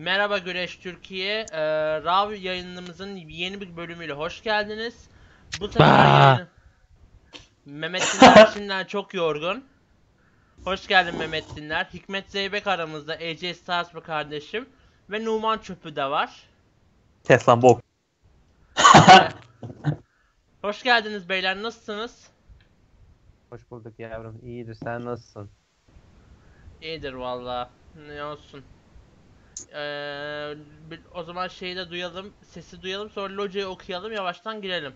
Merhaba Güreş Türkiye, Raw yayınımızın yeni bir bölümüyle hoş geldiniz. Bu sefer Mehmet Dinler şimdiden çok yorgun. Hoş geldin Mehmet Dinler. Hikmet Zeybek aramızda, EC Stars mı kardeşim? Ve Numan çöpü de var. Teslan bok. Hoş geldiniz beyler, nasılsınız? Hoş bulduk yavrum, iyidir, sen nasılsın? İyidir valla, ne olsun. O zaman şeyi de duyalım, sesi duyalım, sonra locayı okuyalım, yavaştan girelim.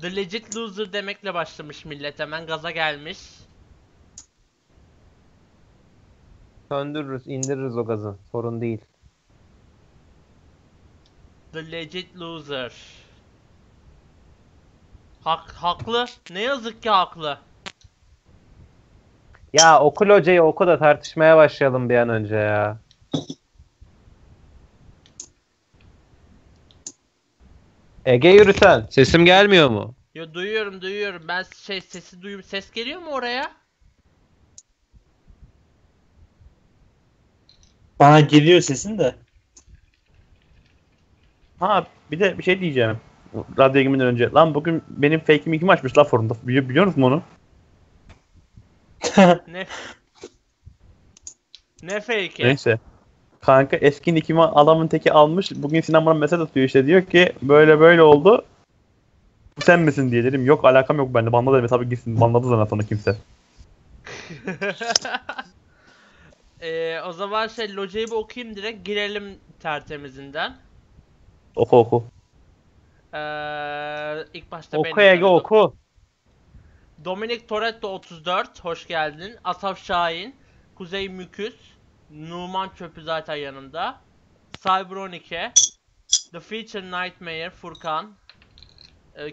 The Legit Loser demekle başlamış millet, hemen gaza gelmiş. Söndürürüz, indiririz o gazı, sorun değil. The Legit Loser. Haklı, ne yazık ki haklı. Ya okul hocayı oku da tartışmaya başlayalım bir an önce ya. Ege yürüsen. Sesim gelmiyor mu? Yo, duyuyorum. Ben sesi duyuyorum. Ses geliyor mu oraya? Bana geliyor sesin de. Ha bir de bir şey diyeceğim. Radyo girmeden önce. Lan bugün benim fake'imi kim açmış la forumda? Biliyor musun onu? Ne fake? Neyse. Kanka eski nickimi adamın teki almış. Bugün Sinan bana mesaj atıyor işte, diyor ki böyle oldu. Bu sen misin diye, dedim yok alakam yok bende. Banladı ve tabii gitsin. Banladı zaten sonra kimse. O zaman locayı bir okuyayım, direkt girelim tertemizinden. Oku. İlk başta oku Ege oku. Dominik Toretto 34, hoş geldin. Asaf Şahin, Kuzey Müküz, Numan Çöpü zaten yanımda. Cyber 12, The Future Nightmare, Furkan.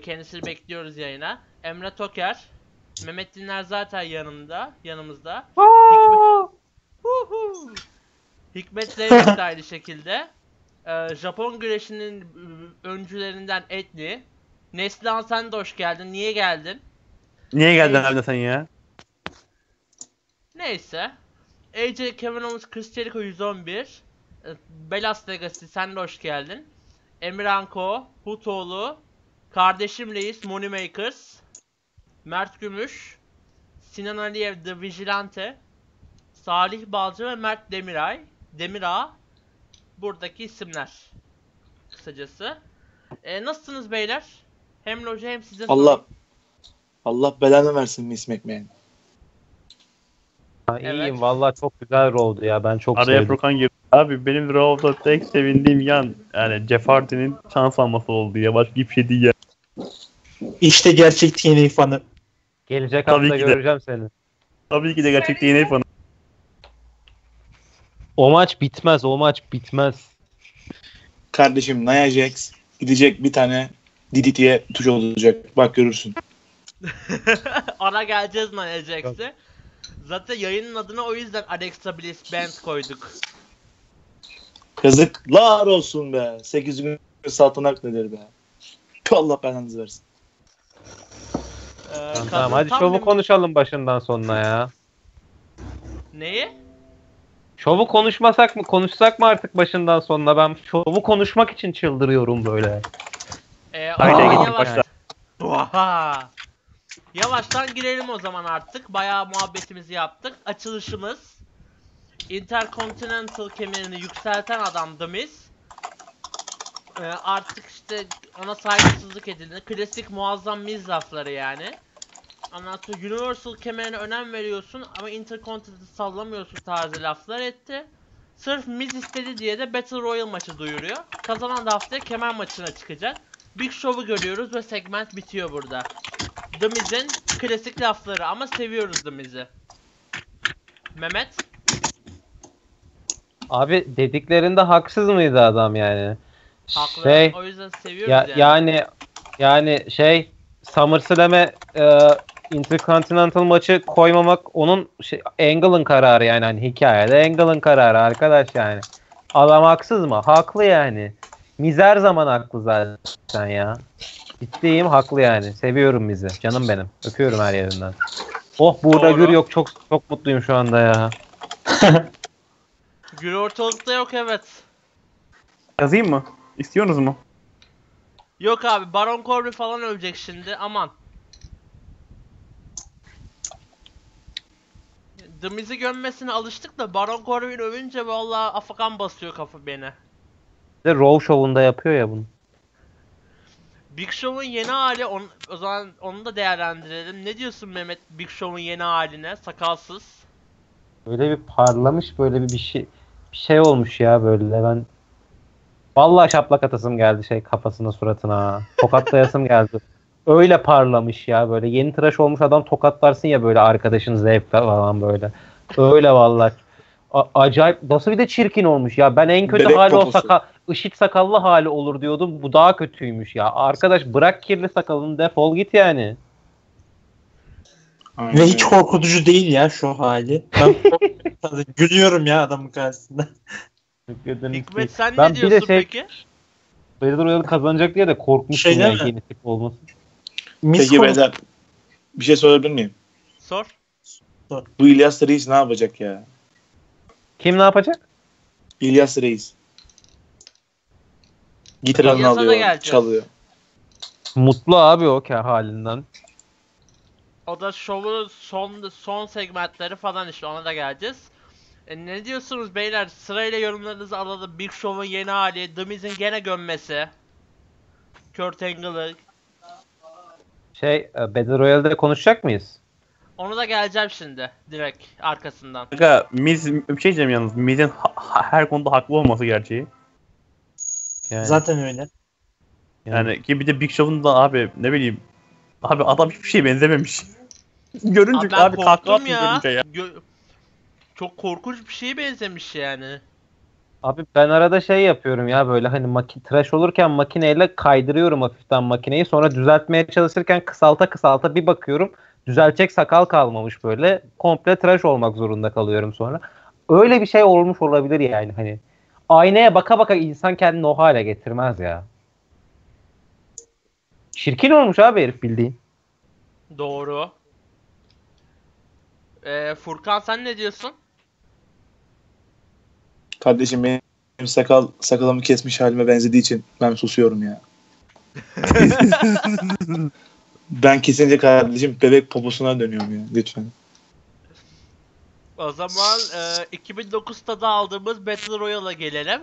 Kendisini bekliyoruz yayına. Emre Toker, Mehmet Dinler zaten yanımızda. Hikmet Zeybek de aynı şekilde. Japon güreşinin öncülerinden Etli. Neslihan sen de hoş geldin, niye geldin? Niye geldin abi sen ya? Neyse. AJ Kevin Owens, Chris Jericho 111. Belas Legacy sen de hoş geldin. Emirhanko, Hutoğlu, Kardeşim Reis, Money Makers, Mert Gümüş, Sinan Aliyev, The Vigilante, Salih Balcı ve Mert Demirağ. Buradaki isimler. Kısacası. Nasılsınız beyler? Hem loja hem size Allah belanı versin mi İsmek Bey'in? Evet. İyiyim vallahi, çok güzel Raw'du ya, ben çok sevdim. Araya Furkan girdi. Abi benim Raw'da tek sevindiğim yan yani Jeff Hardy'nin şans alması oldu ya, başka bir şey değil ya. İşte gerçek yeni fanı. Gelecek hafta göreceğim seni. Tabii ki de gerçek yeni fanı. O maç bitmez. Kardeşim Nia Jax gidecek, bir tane DDT'ye tuş olacak, bak görürsün. Ona geleceğiz lan Alex'e. Zaten yayının adına o yüzden Alexa Bliss Band koyduk. Kızıklar olsun be. 8 gün saltanak nedir be. Allah belanızı versin. Tamam hadi şovu konuşalım başından sonuna ya. Neyi? Şovu konuşmasak mı? Konuşsak mı artık başından sonuna? Ben şovu konuşmak için çıldırıyorum böyle. Oha. Yavaştan girelim o zaman artık. Bayağı muhabbetimizi yaptık. Açılışımız Intercontinental kemerini yükselten adam The Miz. Artık işte ona saygısızlık edildi. Klasik muazzam Miz lafları yani. Ondan sonra Universal kemerine önem veriyorsun ama Intercontinental sallamıyorsun tarzı laflar etti. Sırf Miz istedi diye de Battle Royal maçı duyuruyor. Kazanan da haftaya kemer maçına çıkacak. Big Show'u görüyoruz ve segment bitiyor burada. The Miz'in klasik lafları ama seviyoruz The Miz'i. Mehmet? Abi dediklerinde haksız mıydı adam yani? Haklı. O yüzden seviyoruz yani. Yani SummerSlam'e Intercontinental maçı koymamak onun Angle'ın kararı yani, hani hikayede Angle'ın kararı arkadaş yani. Adam haksız mı? Haklı yani. Miz her zaman haklı zaten ya. Ciddiyim, haklı yani. Seviyorum bizi. Canım benim. Öpüyorum her yerinden. Oh burada gür yok. Çok mutluyum şu anda ya. Gül ortalıkta yok, evet. Yazayım mı? İstiyorsunuz mu? Yok abi, Baron Corbin falan ölecek şimdi, aman. The Miz'i gömmesine alıştık da Baron Corbin övünce vallahi afakan basıyor kafa beni. De Raw Show'unda yapıyor ya bunu. Big Show'un yeni hali, o zaman onu da değerlendirelim. Ne diyorsun Mehmet Big Show'un yeni haline, sakalsız? Böyle bir parlamış, böyle bir şey olmuş ya böyle, ben vallahi şaplak atasım geldi şey kafasına, suratına. Tokatlayasım geldi. Öyle parlamış ya böyle. Yeni tıraş olmuş adam tokatlarsın ya böyle arkadaşın zevkle falan böyle. Öyle vallahi. Acayip. Nasıl bir de çirkin olmuş ya. Ben en kötü bebek hali poposu. O IŞİD sakallı hali olur diyordum. Bu daha kötüymüş ya. Arkadaş bırak kirli sakalını, defol git yani. Aynen. Ve hiç korkutucu değil ya şu hali. Ben gülüyorum ya adamın karşısında. Hikmet sen ben ne diyorsun şey, peki? Battle Royal'ı kazanacak diye de korkmuştum şey yani, yeni tip olması. Peki beyler, bir şey sorabilir miyim? Sor. Bu İlyas Reis ne yapacak ya? Kim ne yapacak? İlyas Reis. Gitarını alıyor, çalıyor. Mutlu abi o halinden. O da şovun son segmentleri falan işte, ona da geleceğiz. Ne diyorsunuz beyler? Sırayla yorumlarınızı alalım. Big Show'un yeni hali, The Miz'in gene gömmesi, Kurt Angle'ı. Battle Royale'de konuşacak mıyız? Onu da geleceğim şimdi, direkt arkasından. Aga, Miz, bir şey diyeceğim yalnız, Miz'in her konuda haklı olması gerçeği. Yani. Zaten öyle. Yani ki bir de Big Show'un da abi ne bileyim, abi adam hiçbir şeye benzememiş. Görünce abi kahkaha atıyor görünce ya. Çok korkunç bir şeye benzemiş yani. Abi ben arada yapıyorum ya böyle hani tıraş olurken makineyle kaydırıyorum hafiften makineyi. Sonra düzeltmeye çalışırken kısalta bir bakıyorum. Düzeltecek sakal kalmamış böyle. Komple tıraş olmak zorunda kalıyorum sonra. Öyle bir şey olmuş olabilir yani hani. Aynaya baka baka insan kendini o hale getirmez ya. Şirkin olmuş abi herif bildiğin. Doğru. Furkan sen ne diyorsun? Kardeşim benim sakalımı kesmiş halime benzediği için ben susuyorum ya. Ben kesince kardeşim bebek poposuna dönüyorum ya, lütfen. O zaman 2009'da da aldığımız Battle Royale'a gelelim.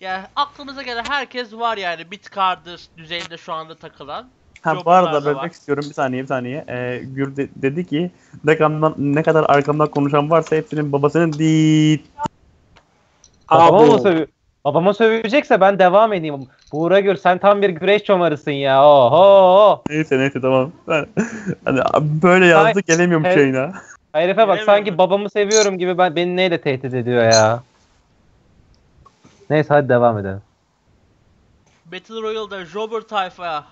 Yani aklımıza gelen herkes var yani, Bitkar'dır düzeyinde şu anda takılan. Ha, bu arada bebek istiyorum bir saniye. Gür dedi ki ne kadar arkamdan konuşan varsa hepsinin babasının Babama sövecekse ben devam edeyim. Buğra Gür sen tam bir güreş çomarısın ya. Oho. Neyse tamam. Hani böyle yazdı gelemiyorum şeyine. Herife bak sanki babamı seviyorum gibi beni neyle tehdit ediyor ya. Neyse hadi devam edelim. Battle Royale'da Robert tayfa,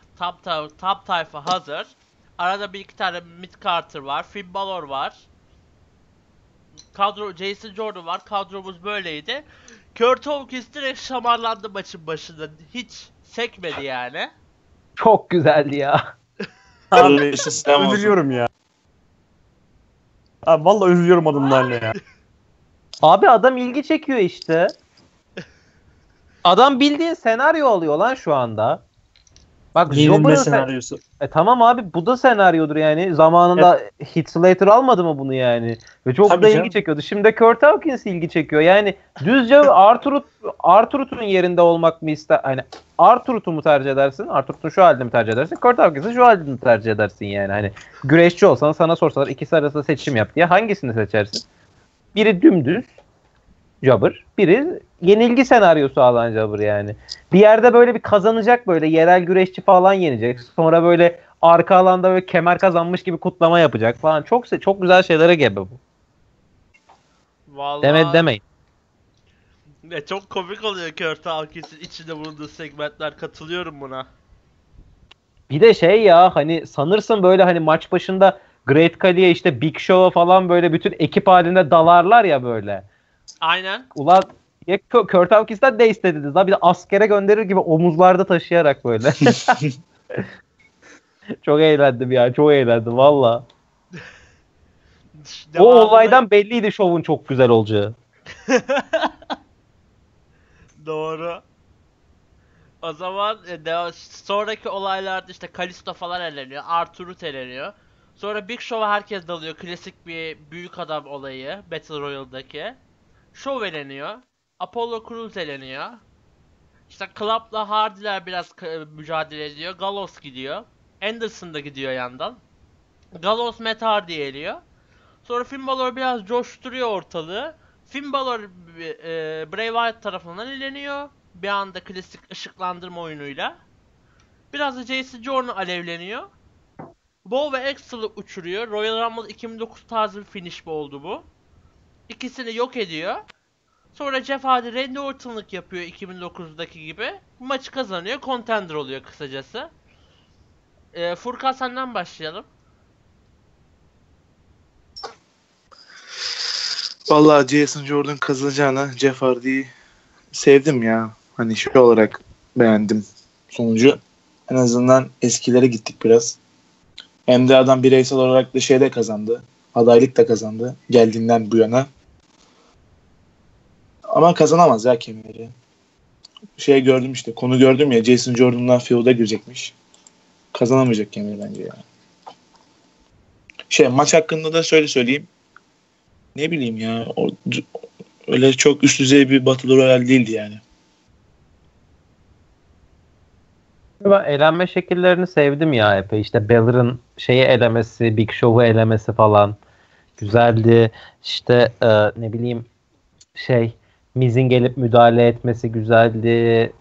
top tayfa hazır. Arada bir iki tane Mid Carter var, Finn Balor var. Jason Jordan var, kadromuz böyleydi. Kurt Hawkins direkt şamarlandı maçın başında, hiç sekmedi yani. Çok güzeldi ya. Abi üzülüyorum ya. Abi vallahi üzülüyorum adımdan ya. Abi adam ilgi çekiyor işte. Adam bildiğin senaryo alıyor lan şu anda. Bak Jobber'ın senaryosu. Tamam abi bu da senaryodur yani. Zamanında Heath Slater almadı mı bunu yani? Ve çok da ilgi çekiyordu. Şimdi de Kurt Hawkins ilgi çekiyor. Yani düzce Arturut'un yerinde olmak mı ister? Hani Arturut'u mu tercih edersin? Arturut'un şu halini mi tercih edersin? Kurt Hawkins'in şu halini mi tercih edersin yani? Hani güreşçi olsan sana sorsalar ikisi arasında seçim yap diye hangisini seçersin? Biri dümdüz Jobber, biri yenilgi senaryosu alan Jobber yani. Bir yerde böyle bir kazanacak, böyle yerel güreşçi falan yenecek. Sonra böyle arka alanda böyle kemer kazanmış gibi kutlama yapacak falan. Çok güzel şeylere gebe bu. Vallahi demeyin. Ya çok komik oluyor Kurt Hawkins'in içinde bulunduğu segmentler. Katılıyorum buna. Bir de hani sanırsın böyle hani maç başında Great Khali'ye işte Big Show'a falan böyle bütün ekip halinde dalarlar ya böyle. Aynen. Ulan ya Kurt Hawkins'ten ne istediniz lan? Bir de askere gönderir gibi omuzlarda taşıyarak böyle. Çok eğlendim ya. Çok eğlendim valla. O olaydan belliydi şovun çok güzel olacağı. Doğru. O zaman sonraki olaylarda işte Kalisto falan eleniyor, Arturut eleniyor. Sonra Big Show'a herkes dalıyor. Klasik bir büyük adam olayı Battle Royal'daki. Show eleniyor. Apollo Crews eleniyor. İşte Club'la Hardy'ler biraz mücadele ediyor. Gallows gidiyor. Anderson da gidiyor yandan. Gallows Matt Hardy'ye eliyor. Sonra Finn Balor biraz coşturuyor ortalığı. Finn Balor Bray Wyatt tarafından eleniyor. Bir anda klasik ışıklandırma oyunuyla. Biraz da Jason Jordan alevleniyor. Bo ve Axel'ı uçuruyor. Royal Rumble 2009 tarzı bir finish oldu bu. İkisini yok ediyor. Sonra Jeff Hardy Randy Orton'lık yapıyor 2009'daki gibi. Maçı kazanıyor. Contender oluyor kısacası. Furkan senden başlayalım. Vallahi Jason Jordan kazanacağına Jeff Hardy'yi sevdim ya. Hani şey olarak beğendim sonucu. En azından eskilere gittik biraz. Hem de adam bireysel olarak da şeyde kazandı. Adaylık da kazandı geldiğinden bu yana. Ama kazanamaz ya kemeri. Şey gördüm işte, konu gördüm ya, Jason Jordan'dan feud'a girecekmiş. Kazanamayacak kemeri bence yani. Şey, maç hakkında da şöyle söyleyeyim. Ne bileyim ya, öyle çok üst düzey bir Battle Royale değildi yani. Ben elenme şekillerini sevdim ya epey. İşte Balor'ın şeyi elemesi, Big Show'u elemesi falan güzeldi. İşte ne bileyim şey, Miz'in gelip müdahale etmesi güzeldi.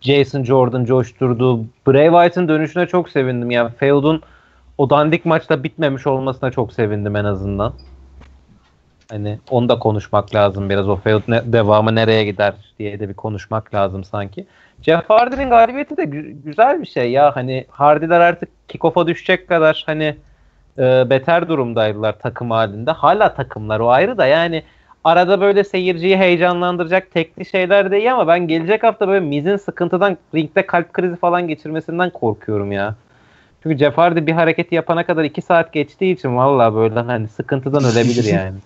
Jason Jordan coşturdu. Bray Wyatt'ın dönüşüne çok sevindim ya. Feud'un o dandik maçta bitmemiş olmasına çok sevindim en azından. Hani onu da konuşmak lazım biraz. O feud devamı nereye gider diye de bir konuşmak lazım sanki. Jeff Hardy'nin galibiyeti de güzel bir şey ya. Hani Hardy'ler artık kick-off'a düşecek kadar hani beter durumdaydılar takım halinde. Hala takımlar o ayrı da yani arada böyle seyirciyi heyecanlandıracak tekli şeyler de iyi ama ben gelecek hafta böyle Miz'in sıkıntıdan ringde kalp krizi falan geçirmesinden korkuyorum ya. Çünkü Jeff Hardy bir hareketi yapana kadar 2 saat geçtiği için vallahi böyle hani sıkıntıdan ölebilir yani.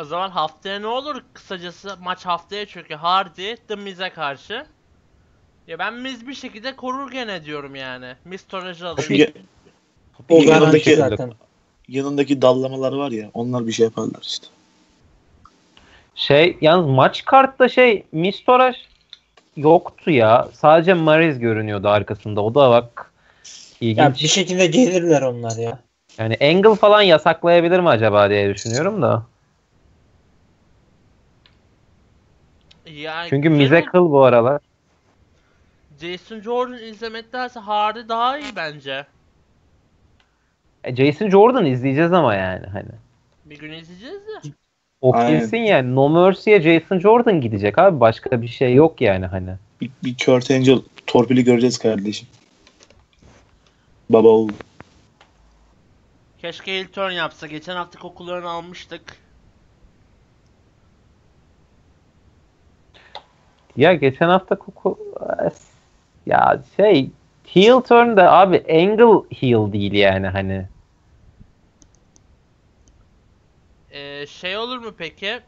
O zaman haftaya ne olur? Kısacası maç haftaya çünkü Hardy The Miz'e karşı. Ya ben Miz bir şekilde korur gene diyorum yani. Miz tonajı alıyor. O yanındaki zaten. Yanındaki dallamalar var ya, onlar bir şey yaparlar işte. Şey, yalnız maç kartta şey Miz Toraj yoktu ya. Sadece Mariz görünüyordu arkasında. O da bak ilginç. Ya bir şekilde gelirler onlar ya. Yani Angle falan yasaklayabilir mi acaba diye düşünüyorum da. Yani çünkü Miz'e kıl bu aralar. Jason Jordan izlemektense Hardy daha iyi bence. Jason Jordan izleyeceğiz ama yani hani. Bir gün izleyeceğiz ya. O kesin yani. No Mercy'ye Jason Jordan gidecek abi. Başka bir şey yok yani hani. Bir Kurt Angle torpili göreceğiz kardeşim. Baba oğul. Keşke heel turn yapsa. Geçen hafta kokularını almıştık. Ya geçen hafta koku... Ya şey... Heel turn da abi Angle heel değil yani hani. Şey olur mu peki?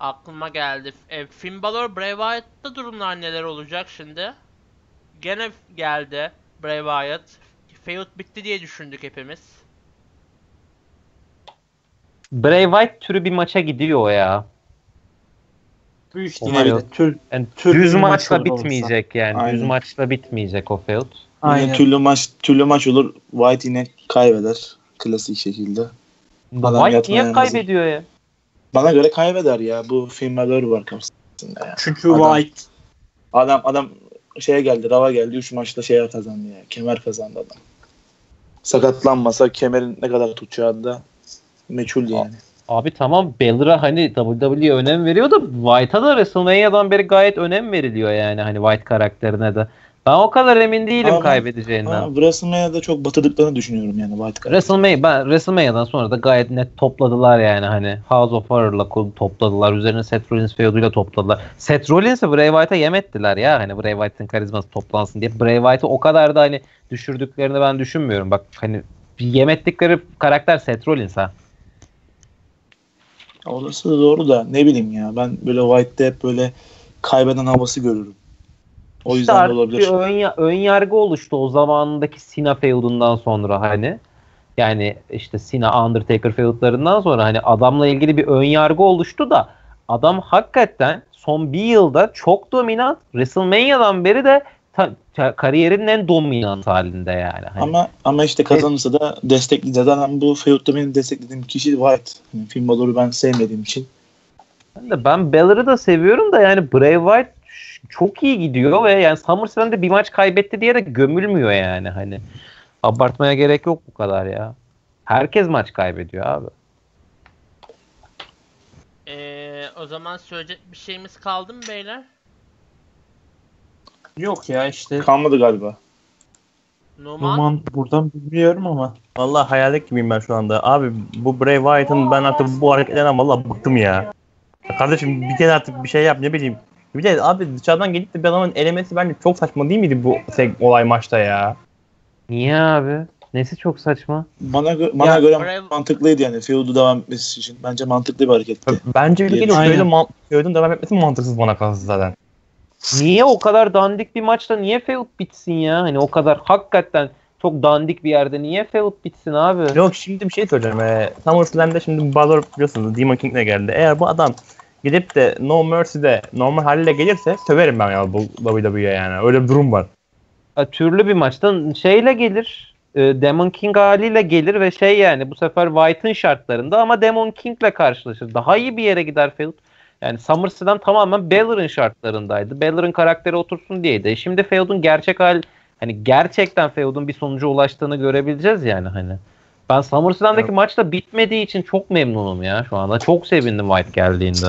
Aklıma geldi. Finn Balor, Bray Wyatt'ta durumlar neler olacak şimdi? Gene geldi Bray Wyatt. Feud bitti diye düşündük hepimiz. Bray Wyatt türü bir maça gidiyor ya. Büyük yani düz maçla bitmeyecek olursa. Yani. Aynen. Düz maçla bitmeyecek o feud. Aynen. Türlü maç olur. Wyatt yine kaybeder. Klasik şekilde. Wyatt niye kaybediyor ya? Bana göre kaybeder ya. Bu Finn Balor var karşısında ya. Çünkü Wyatt. Adam şeye geldi, Raw'a geldi. 3 maçta şey kazandı ya. Kemer kazandı adam. Sakatlanmasa kemerin ne kadar tutacağı da meçhul yani. Abi tamam, Balor'a hani WWE önem veriyor da Wyatt'a da WrestleMania'dan beri gayet önem veriliyor yani hani Wyatt karakterine de. Ben o kadar emin değilim kaybedeceğinden. WrestleMania'da çok batırdıklarını düşünüyorum yani Wyatt karakteri. WrestleMania'dan sonra da gayet net topladılar yani hani House of Horror'la topladılar. Üzerine Seth Rollins feuduyla topladılar. Seth Rollins'i Bray Wyatt'a yem ettiler ya hani Bray Wyatt'ın karizması toplansın diye. Bray Wyatt'ı o kadar da hani düşürdüklerini ben düşünmüyorum. Bak hani yem ettikleri karakter Seth Rollins ha. Olası da doğru da ne bileyim ya. Ben böyle White'de hep böyle kaybeden havası görürüm. O işte yüzden de olabilir. Ön yargı oluştu o zamandaki Cena feud'undan sonra hani. Yani işte Cena Undertaker feud'larından sonra hani adamla ilgili bir ön yargı oluştu da adam hakikaten son bir yılda çok dominant. WrestleMania'dan beri de kariyerinin en dominant halinde yani. Hani. Ama işte kazanırsa da destekleyeceğiz. Zaten bu feud'da benim desteklediğim kişi White. Yani Finn Balor'u ben sevmediğim için. Ben Balor'ı da seviyorum da yani Bray Wyatt çok iyi gidiyor ve yani SummerSlam'de bir maç kaybetti diye de gömülmüyor yani hani. Abartmaya gerek yok bu kadar ya. Herkes maç kaybediyor abi. O zaman söyleyecek bir şeyimiz kaldı mı beyler? Yok ya işte. Kalmadı galiba. Numan buradan bilmiyorum ama. Vallahi hayalet gibiyim ben şu anda. Abi bu Bray Wyatt'ın ben artık bu hareketlerinden vallahi bıktım ya. Kardeşim bir kere artık bir şey yap ne bileyim. Bir de abi dışarıdan gelip de bir adamın elemesi bence çok saçma değil miydi bu olay maçta ya? Niye abi? Nesi çok saçma? Bana göre mantıklıydı yani. Feud'u devam etmesi için. Bence mantıklı bir hareketti. Bence bir Feud'un devam etmesi mantıksız bana kalsın zaten. Niye o kadar dandik bir maçta niye Feud bitsin ya? Hani o kadar hakikaten çok dandik bir yerde niye Feud bitsin abi? Yok şimdi bir şey söyleyeceğim. SummerSlam'da şimdi Balor biliyorsunuz Demon King'le geldi. Eğer bu adam gidip de No Mercy'de normal haliyle gelirse söverim ben ya bu WWE'ye yani. Öyle bir durum var. Türlü bir maçtan şeyle gelir. Demon King haliyle gelir ve şey yani bu sefer White'ın şartlarında ama Demon King'le karşılaşır. Daha iyi bir yere gider Feud. Yani SummerSlam tamamen Balor'ın şartlarındaydı. Balor'ın karakteri otursun diyeydi. Şimdi Feud'un gerçek hali hani gerçekten Feud'un bir sonuca ulaştığını görebileceğiz yani hani. Ben SummerSlam'daki maçta bitmediği için çok memnunum ya şu anda. Çok sevindim White geldiğinde.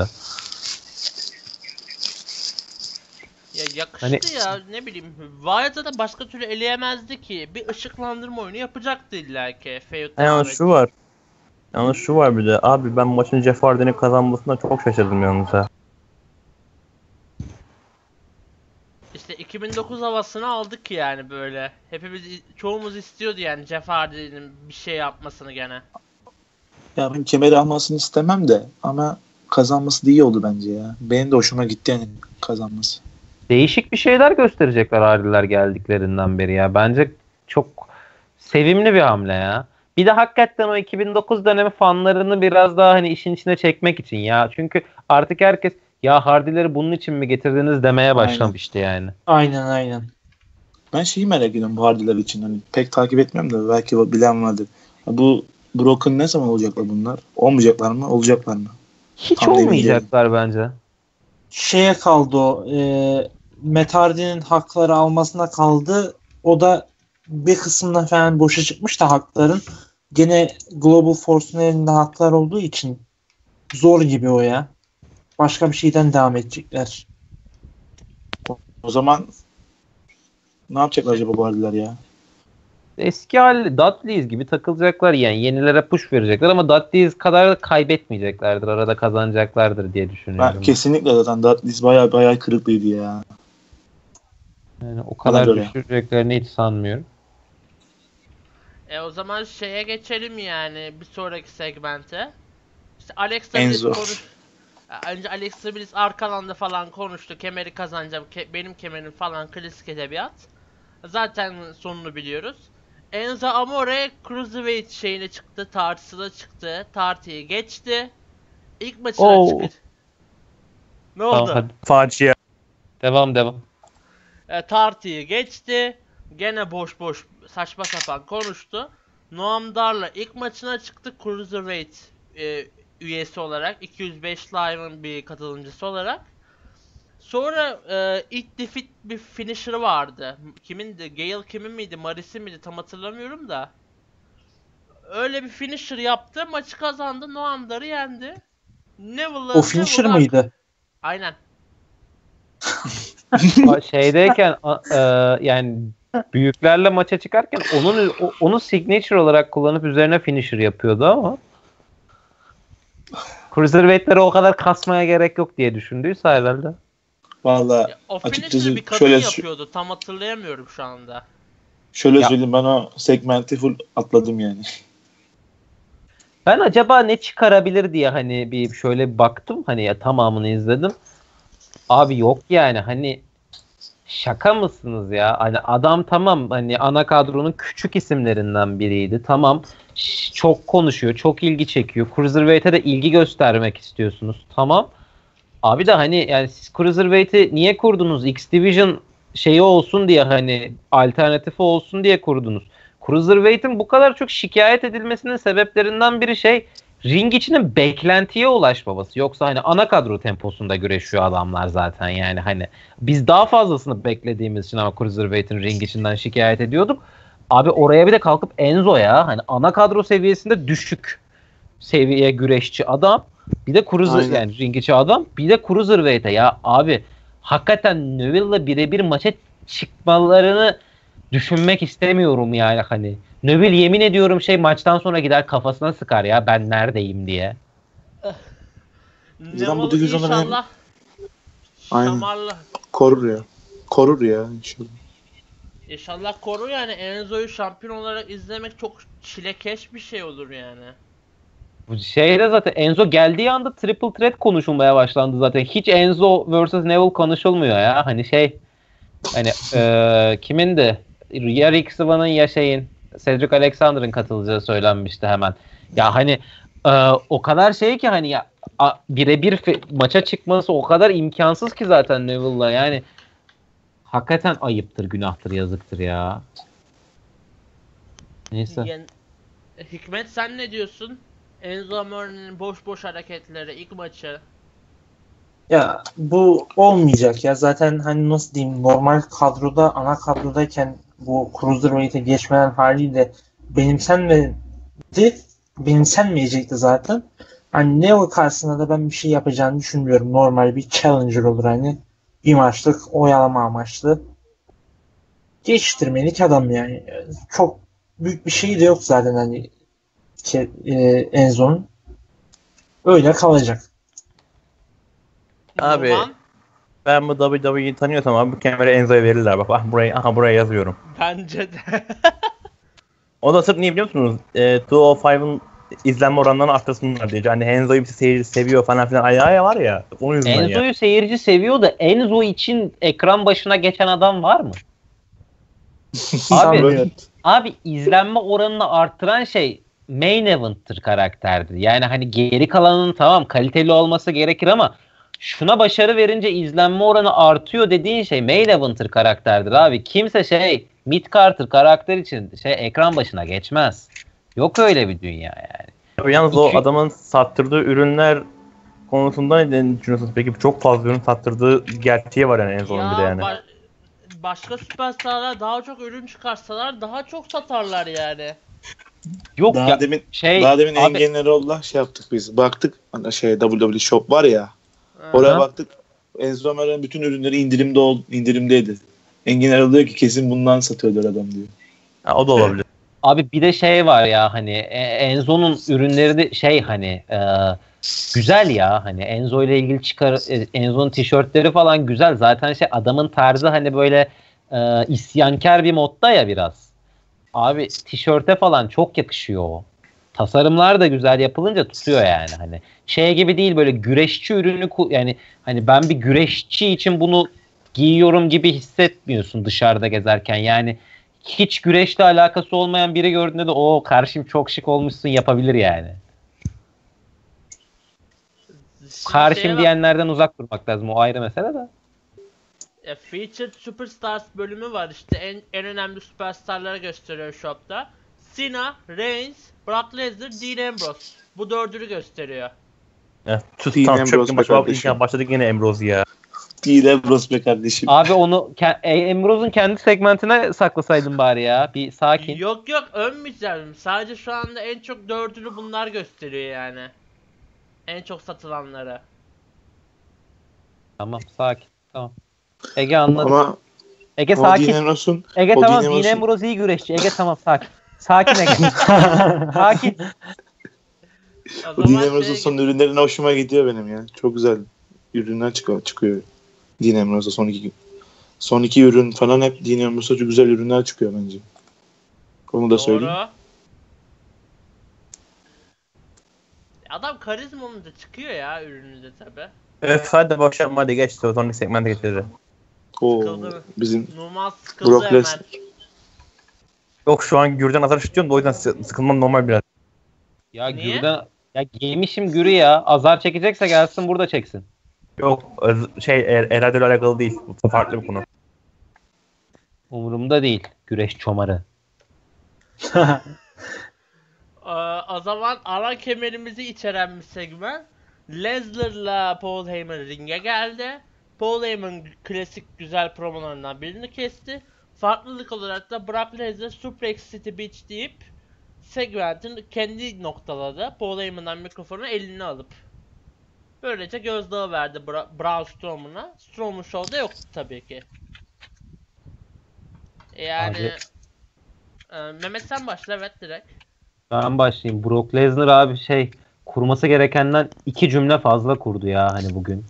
Ya yakıştı hani, ya ne bileyim. Wyatt'a da başka türlü eleyemezdi ki. Bir ışıklandırma oyunu yapacaktı illaki. Yani şu var. Yalnız şu var bir de. Abi ben maçın Jeff Hardy'nin kazanmasına çok şaşırdım yalnız ha. İşte 2009 havasını aldık yani böyle. Hepimiz, çoğumuz istiyordu yani Jeff Hardy'nin bir şey yapmasını gene. Ya ben kemeri almasını istemem de ama kazanması da iyi oldu bence ya. Benim de hoşuma gitti yani kazanması. Değişik bir şeyler gösterecekler Hardy'ler geldiklerinden beri ya. Bence çok sevimli bir hamle ya. Bir de hakikaten o 2009 dönemi fanlarını biraz daha hani işin içine çekmek için ya. Çünkü artık herkes ya Hardy'leri bunun için mi getirdiniz demeye başlamıştı yani. Aynen. Ben şeyi merak ediyorum bu Hardy'ler için. Hani pek takip etmiyorum da belki bilen vardır. Bu Brock'un ne zaman olacaklar bunlar? Olmayacaklar mı? Olacaklar mı? Hiç tam olmayacaklar bence. Şeye kaldı o. Matt Hardy'nin hakları almasına kaldı. O da bir kısımda falan boşa çıkmış da hakların. Gene Global Force'un elinde haklar olduğu için zor gibi o ya. Başka bir şeyden devam edecekler. O zaman ne yapacaklar acaba bu haldeler ya? Eski hal Dudley's gibi takılacaklar yani. Yenilere push verecekler ama Dudley's kadar da kaybetmeyeceklerdir. Arada kazanacaklardır diye düşünüyorum. Ben kesinlikle zaten Dudley's bayağı kırıklıydı ya. Yani o kadar düşüreceklerini hiç sanmıyorum. O zaman şeye geçelim yani bir sonraki segmente. İşte Alexa Bliss önce Alexa Bliss arkalandı falan konuştu. Kemeri kazanacağım. Benim kemerim falan klasik edebiyat. Zaten sonunu biliyoruz. Enzo Amore Cruiserweight şeyine çıktı. Tartısına çıktı. Tartıyı geçti. İlk maçına çıktı. Ne oldu? Facia. Devam. Tartıyı geçti. Gene boş saçma sapan konuştu. Noam Dar'la ilk maçına çıktı. Cruiserweight üyesi olarak. 205 Live'ın bir katılımcısı olarak. Sonra ilk defeat bir finisher vardı. Kimindi? Gale kimin miydi? Maris'in miydi? Tam hatırlamıyorum da. Öyle bir finisher yaptı. Maçı kazandı. Noam Dar'ı yendi. O finisher mıydı? Aynen. Şeydeyken yani büyüklerle maça çıkarken onu signature olarak kullanıp üzerine finisher yapıyordu ama Cruiserweight'lere o kadar kasmaya gerek yok diye düşündüyse herhalde. Vallahi o finisher'ı bir kadın yapıyordu. Tam hatırlayamıyorum şu anda. Şöyle söyleyeyim ben o segmenti full atladım yani. Ben acaba ne çıkarabilir diye hani bir şöyle baktım. Hani ya tamamını izledim. Abi yok yani hani şaka mısınız ya? Hani adam tamam hani ana kadronun küçük isimlerinden biriydi. Tamam çok konuşuyor. Çok ilgi çekiyor. Cruiserweight'e de ilgi göstermek istiyorsunuz. Tamam. Abi de hani yani siz Cruiserweight'i niye kurdunuz? X Division şeyi olsun diye hani alternatifi olsun diye kurdunuz. Cruiserweight'in bu kadar çok şikayet edilmesinin sebeplerinden biri şey ring içinin beklentiye ulaşmaması. Yoksa hani ana kadro temposunda güreşiyor adamlar zaten yani hani biz daha fazlasını beklediğimiz için ama Cruiserweight'in ring içinden şikayet ediyorduk. Abi oraya bir de kalkıp Enzo ya hani ana kadro seviyesinde düşük seviye güreşçi adam bir de yani ring içi adam bir de Cruiserweight'e ya abi hakikaten Neville'la birebir maça çıkmalarını düşünmek istemiyorum yani hani. Neville yemin ediyorum şey maçtan sonra gider kafasına sıkar ya ben neredeyim diye. Neville inşallah şamarla. Korur ya inşallah. İnşallah korur yani Enzo'yu şampiyon olarak izlemek çok çilekeş bir şey olur yani. Bu şeyde zaten Enzo geldiği anda triple threat konuşulmaya başlandı zaten. Hiç Enzo vs Neville konuşulmuyor ya hani şey. Hani kimindi? Ya Rick Swan'ın ya şeyin Cedric Alexander'ın katılacağı söylenmişti hemen. Ya hani o kadar şey ki hani ya birebir maça çıkması o kadar imkansız ki zaten Neville'la yani hakikaten ayıptır, günahtır, yazıktır ya. Neyse. Yani, Hikmet sen ne diyorsun? Enzo Amore'nin boş hareketleri ilk maçı. Ya bu olmayacak ya zaten hani nasıl diyeyim normal kadroda ana kadrodayken bu Cruiserweight'e geçmeden haliyle benimsenmeyecekti zaten. Hani Neville karşısında da ben bir şey yapacağını düşünmüyorum. Normal bir challenger olur hani bir maçlık oyalama amaçlı. Geçiştirmelik adam yani çok büyük bir şey de yok zaten hani Enzo'nun öyle kalacak. Abi ben bu WWE'yi tanıyorsam abi bu kamera Enzo'ya verirler bak buraya yazıyorum. Bence de. O da sırf niye biliyor musunuz? 205'ın izlenme oranlarını arttırsınlar diye. Hani Enzo'yu bir seyirci seviyor falan filan ayağı var ya. Onun yüzünden Enzo'yu seyirci seviyor da Enzo için ekran başına geçen adam var mı? Abi izlenme oranını arttıran şey main event'tır karakterdir. Yani hani geri kalanının tamam kaliteli olması gerekir ama şuna başarı verince izlenme oranı artıyor dediğin şey main eventer karakterdir abi. Kimse şey mid carter karakter için ekran başına geçmez. Yok öyle bir dünya yani. Yalnız o adamın sattırdığı ürünler konusunda ne düşünüyorsunuz? Peki çok fazla ürün sattırdığı gerçeği var yani en son bir de yani. Başka süperstarlar daha çok ürün çıkarsalar daha çok satarlar yani. Yok daha ya demin engelleri oldular şey yaptık biz. Baktık WWE Shop var ya. Oraya baktık. Enzo Amore'nin bütün ürünleri indirimdeydi. Engin Erol diyor ki kesin bundan satıyorlar adam diyor. Ha, o da olabilir. Abi bir de şey var ya hani Enzo'nun ürünleri de şey hani güzel ya hani Enzo ile ilgili Enzo'nun tişörtleri falan güzel. Zaten şey adamın tarzı hani böyle isyankar bir modda ya biraz. Abi tişörte falan çok yakışıyor o. Tasarımlar da güzel yapılınca tutuyor yani hani şey gibi değil böyle güreşçi ürünü yani hani ben bir güreşçi için bunu giyiyorum gibi hissetmiyorsun dışarıda gezerken yani hiç güreşle alakası olmayan biri gördüğünde de o karşım çok şık olmuşsun yapabilir yani. Karşım diyenlerden uzak durmak lazım o ayrı mesele de. Featured Superstars bölümü var işte en önemli süperstarları gösteriyor shop'ta. Cena, Reigns, Brock Lesnar, Dean Ambrose. Bu dördünü gösteriyor. Dean Ambrose be kardeşim. Başladık yine Ambrose ya. Dean Ambrose be kardeşim. Abi onu Ambrose'un kendi segmentine saklasaydın bari ya. Bir sakin. Yok övmeyeceğim. Sadece şu anda en çok dördünü bunlar gösteriyor yani. En çok satılanları. Tamam sakin. Tamam. Ege anladım. Ama Ege sakin. Ege tamam Dean Ambrose iyi güreşçi. Ege tamam sakin. Sakin Ege. Sakin. Dean Ambrose'un son ürünlerine hoşuma gidiyor benim ya. Çok güzel ürünler çıkıyor. Dean Ambrose'a son iki ürün falan hep Dean Ambrose'a çok güzel ürünler çıkıyor bence. Onu da söyleyeyim. Adam karizmanın da çıkıyor ya ürününde tabi. Evet hadi boşanma hadi geç. Sonraki segmente geçelim. Sıkıldı. Bizim Numan sıkıldı Brock hemen. Yok şu an Gür'den azar işitiyorum da o yüzden sıkılmam normal biraz. Ya niye? Gür'den... Ya giymişim Gür'ü ya. Azar çekecekse gelsin burada çeksin. Yok herhalde alakalı değil. Bu farklı bir konu. Umurumda değil. Güreş çomarı. O zaman ara kemerimizi içeren bir segment. Lesnar'la Paul Heyman ringe geldi. Paul Heyman klasik güzel promolarından birini kesti. Farklılık olarak da Brock Lesnar Suplex City Beach deyip segmentin kendi noktaladı. Paul Heyman'dan mikrofonu eline alıp. Böylece gözdağı verdi Braun Strowman'a. Strowman Show'da yoktu tabii ki. Yani... Mehmet sen başla evet direkt. Ben başlayayım. Brock Lesnar abi kurması gerekenden iki cümle fazla kurdu ya hani bugün.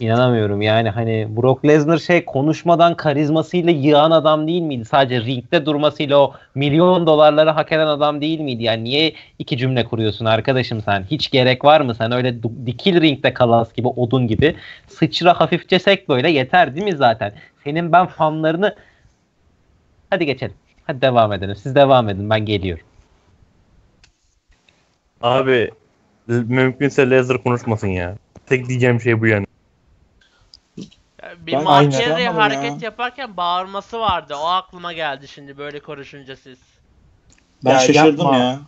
İnanamıyorum yani hani Brock Lesnar konuşmadan karizmasıyla yığan adam değil miydi? Sadece ringde durmasıyla o milyon dolarları hak eden adam değil miydi? Yani niye iki cümle kuruyorsun arkadaşım sen? Hiç gerek var mı? Sen öyle dikil ringde kalas gibi odun gibi sıçra hafifçe sek böyle yeter değil mi zaten? Senin ben fanlarını hadi geçelim. Hadi devam edelim. Siz devam edin. Ben geliyorum. Abi mümkünse Lesnar konuşmasın ya. Tek diyeceğim şey bu yani. Bir mahkemeye hareket yaparken bağırması vardı. O aklıma geldi şimdi böyle konuşunca siz. Ben şaşırdım ya.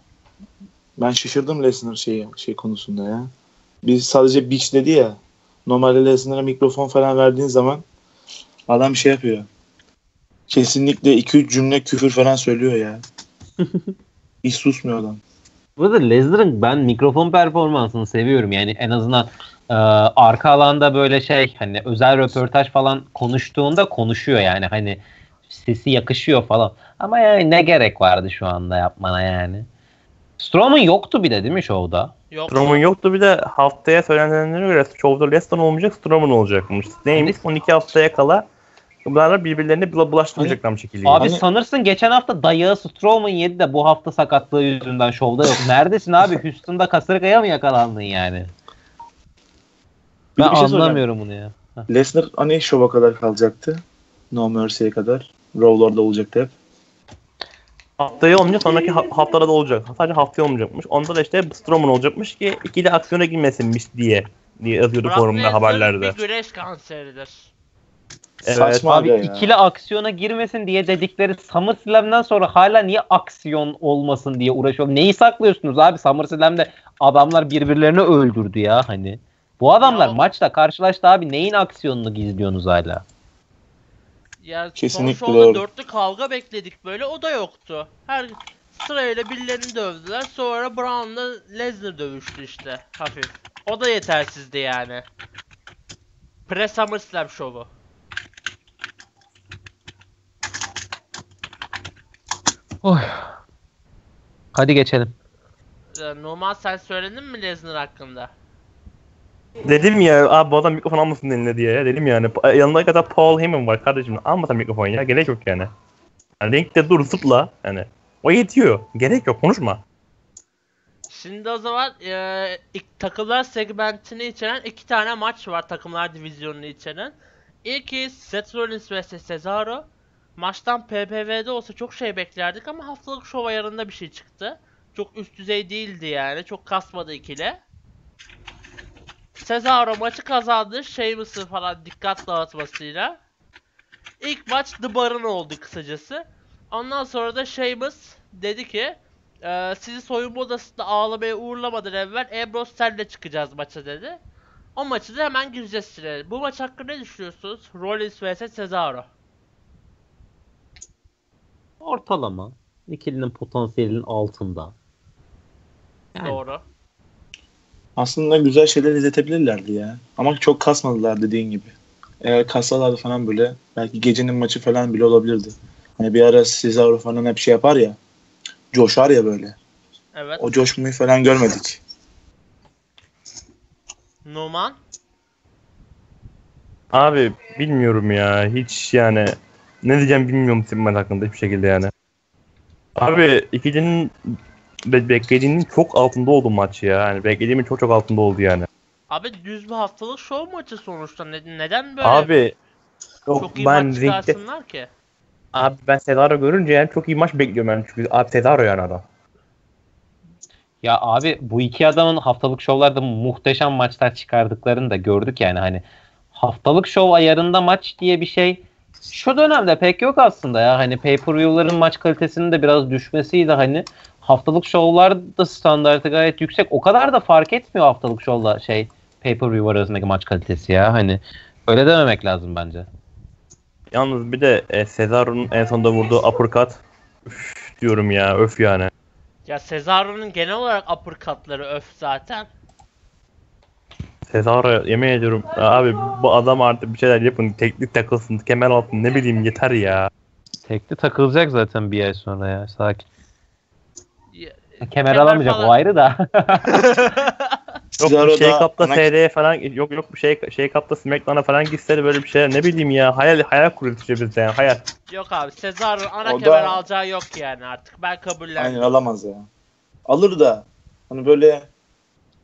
Ben şaşırdım Lesnar konusunda ya. Biz sadece bitch dedi ya. Normalde Lesnar'a mikrofon falan verdiğin zaman adam yapıyor. Kesinlikle 2-3 cümle küfür falan söylüyor ya. Hiç susmuyor adam. Burada Lesnar'ın ben mikrofon performansını seviyorum. Yani en azından arka alanda böyle hani özel röportaj falan konuştuğunda konuşuyor yani hani sesi yakışıyor falan. Ama yani ne gerek vardı şu anda yapmana yani. Strowman yoktu bile değil mi şovda? Yok. Strowman yoktu bir de haftaya söylenenlere göre şovda Lesnar olmayacak Strowman olacakmış. Neymiş 12 haftaya kala bunlarla birbirlerini bulaştırmayacaklar şekilde. Abi sanırsın geçen hafta dayağı Strowman yedi de bu hafta sakatlığı yüzünden şovda yok. Neredesin abi? Houston'da kasırgaya mı yakalandın yani? Ben anlamıyorum bunu ya. Lesnar hani şova kadar kalacaktı. No Mercy'ye kadar. Raw'larda olacaktı hep. Haftaya olmayacak. Sonraki haftada da olacak. Sadece haftaya olmayacakmış. Onda da Strowman olacakmış ki ikili aksiyona girmesinmiş diye yazıyordu forumda haberlerde. Brock Lesnar bir güreş kanseridir. Evet, saçma abi ikili aksiyona girmesin diye dedikleri SummerSlam'dan sonra hala niye aksiyon olmasın diye uğraşıyor. Neyi saklıyorsunuz abi? SummerSlam'de adamlar birbirlerini öldürdü ya hani. Bu adamlar maçla karşılaştı abi. Neyin aksiyonunu gizliyorsunuz hala? Ya kesinlikle doğru. Dörtlü kavga bekledik böyle. O da yoktu. Her sırayla birilerini dövdüler. Sonra Braun'la Lesnar dövüştü hafif. O da yetersizdi yani. Pre-SummerSlam şovu. Oy. Hadi geçelim. Numan sen söyledin mi Lesnar hakkında? Dedim ya abi bu adam mikrofon almasın eline diye ya dedim yani yanında kadar Paul Heyman var kardeşim almasan mikrofon ya gerek yok yani. Renkte dur zıpla yani o yetiyor gerek yok konuşma. Şimdi o zaman takımlar segmentini içeren iki tane maç var takımlar divizyonunu içeren. İlki Seth Rollins vs Cesaro. Maçtan PPV'de olsa çok beklerdik ama haftalık şov ayarında bir şey çıktı. Çok üst düzey değildi yani çok kasmadı ikili. Cesaro maçı kazandı. Sheamus'ın falan dikkat dağıtmasıyla. İlk maç The Bar'ın oldu kısacası. Ondan sonra da Sheamus dedi ki sizi soyunma odasında ağlamaya uğurlamadan evvel Ambrose senle çıkacağız maça dedi. O maçı da hemen gireceğiz şimdi. Bu maç hakkında ne düşünüyorsunuz? Rollins vs Cesaro. Ortalama. İkilinin potansiyelinin altında. Yani. Doğru. Aslında güzel şeyler izletebilirlerdi ya. Ama çok kasmadılar dediğin gibi. Eğer kassalardı falan böyle belki gecenin maçı falan bile olabilirdi. Hani bir ara Cesaro falan hep yapar ya. Coşar ya böyle. Evet. O coşmayı falan görmedik. Numan? Abi bilmiyorum ya. Hiç yani ne diyeceğim bilmiyorum Timman hakkında hiçbir şekilde yani. Abi ikilinin beklediğimin çok altında oldu maç ya. Yani beklediğimin çok altında oldu yani. Abi düz bir haftalık show maçı sonuçta. Neden böyle? Abi çok, çok iyi maç çıkarsınlar ki. Abi ben Cesaro görünce yani çok iyi maç bekliyorum yani çünkü abi Cesaro yani adam. Ya abi bu iki adamın haftalık şovlarda muhteşem maçlar çıkardıklarını da gördük yani hani haftalık şov ayarında maç diye bir şey şu dönemde pek yok aslında ya hani pay-per-view'ların maç kalitesinin de biraz düşmesiyle hani haftalık şovlar da standartı gayet yüksek. O kadar da fark etmiyor haftalık şovla şey pay-per-view arasındaki maç kalitesi ya hani öyle dememek lazım bence. Yalnız bir de Cesaro'nun en sonunda vurduğu uppercut öf diyorum ya öf yani. Ya Cesaro'nun genel olarak uppercutları öf zaten. Cesaro yemin ediyorum abi bu adam artık bir şeyler yapın tekli takılsın kemer altın ne bileyim yeter ya. Tekli takılacak zaten bir ay sonra ya sakin. Kemer alamayacak falan. O ayrı da. Yok bir şey kapta SD'ye falan yok bir şey kapta SmackDown'a falan gitse de böyle bir şey ne bileyim ya hayal kuruyor bizde yani hayal. Yok abi Cesaro'nun ana o kemer da... alacağı yok yani artık ben kabullendim. Aynen alamaz ya. Alır da hani böyle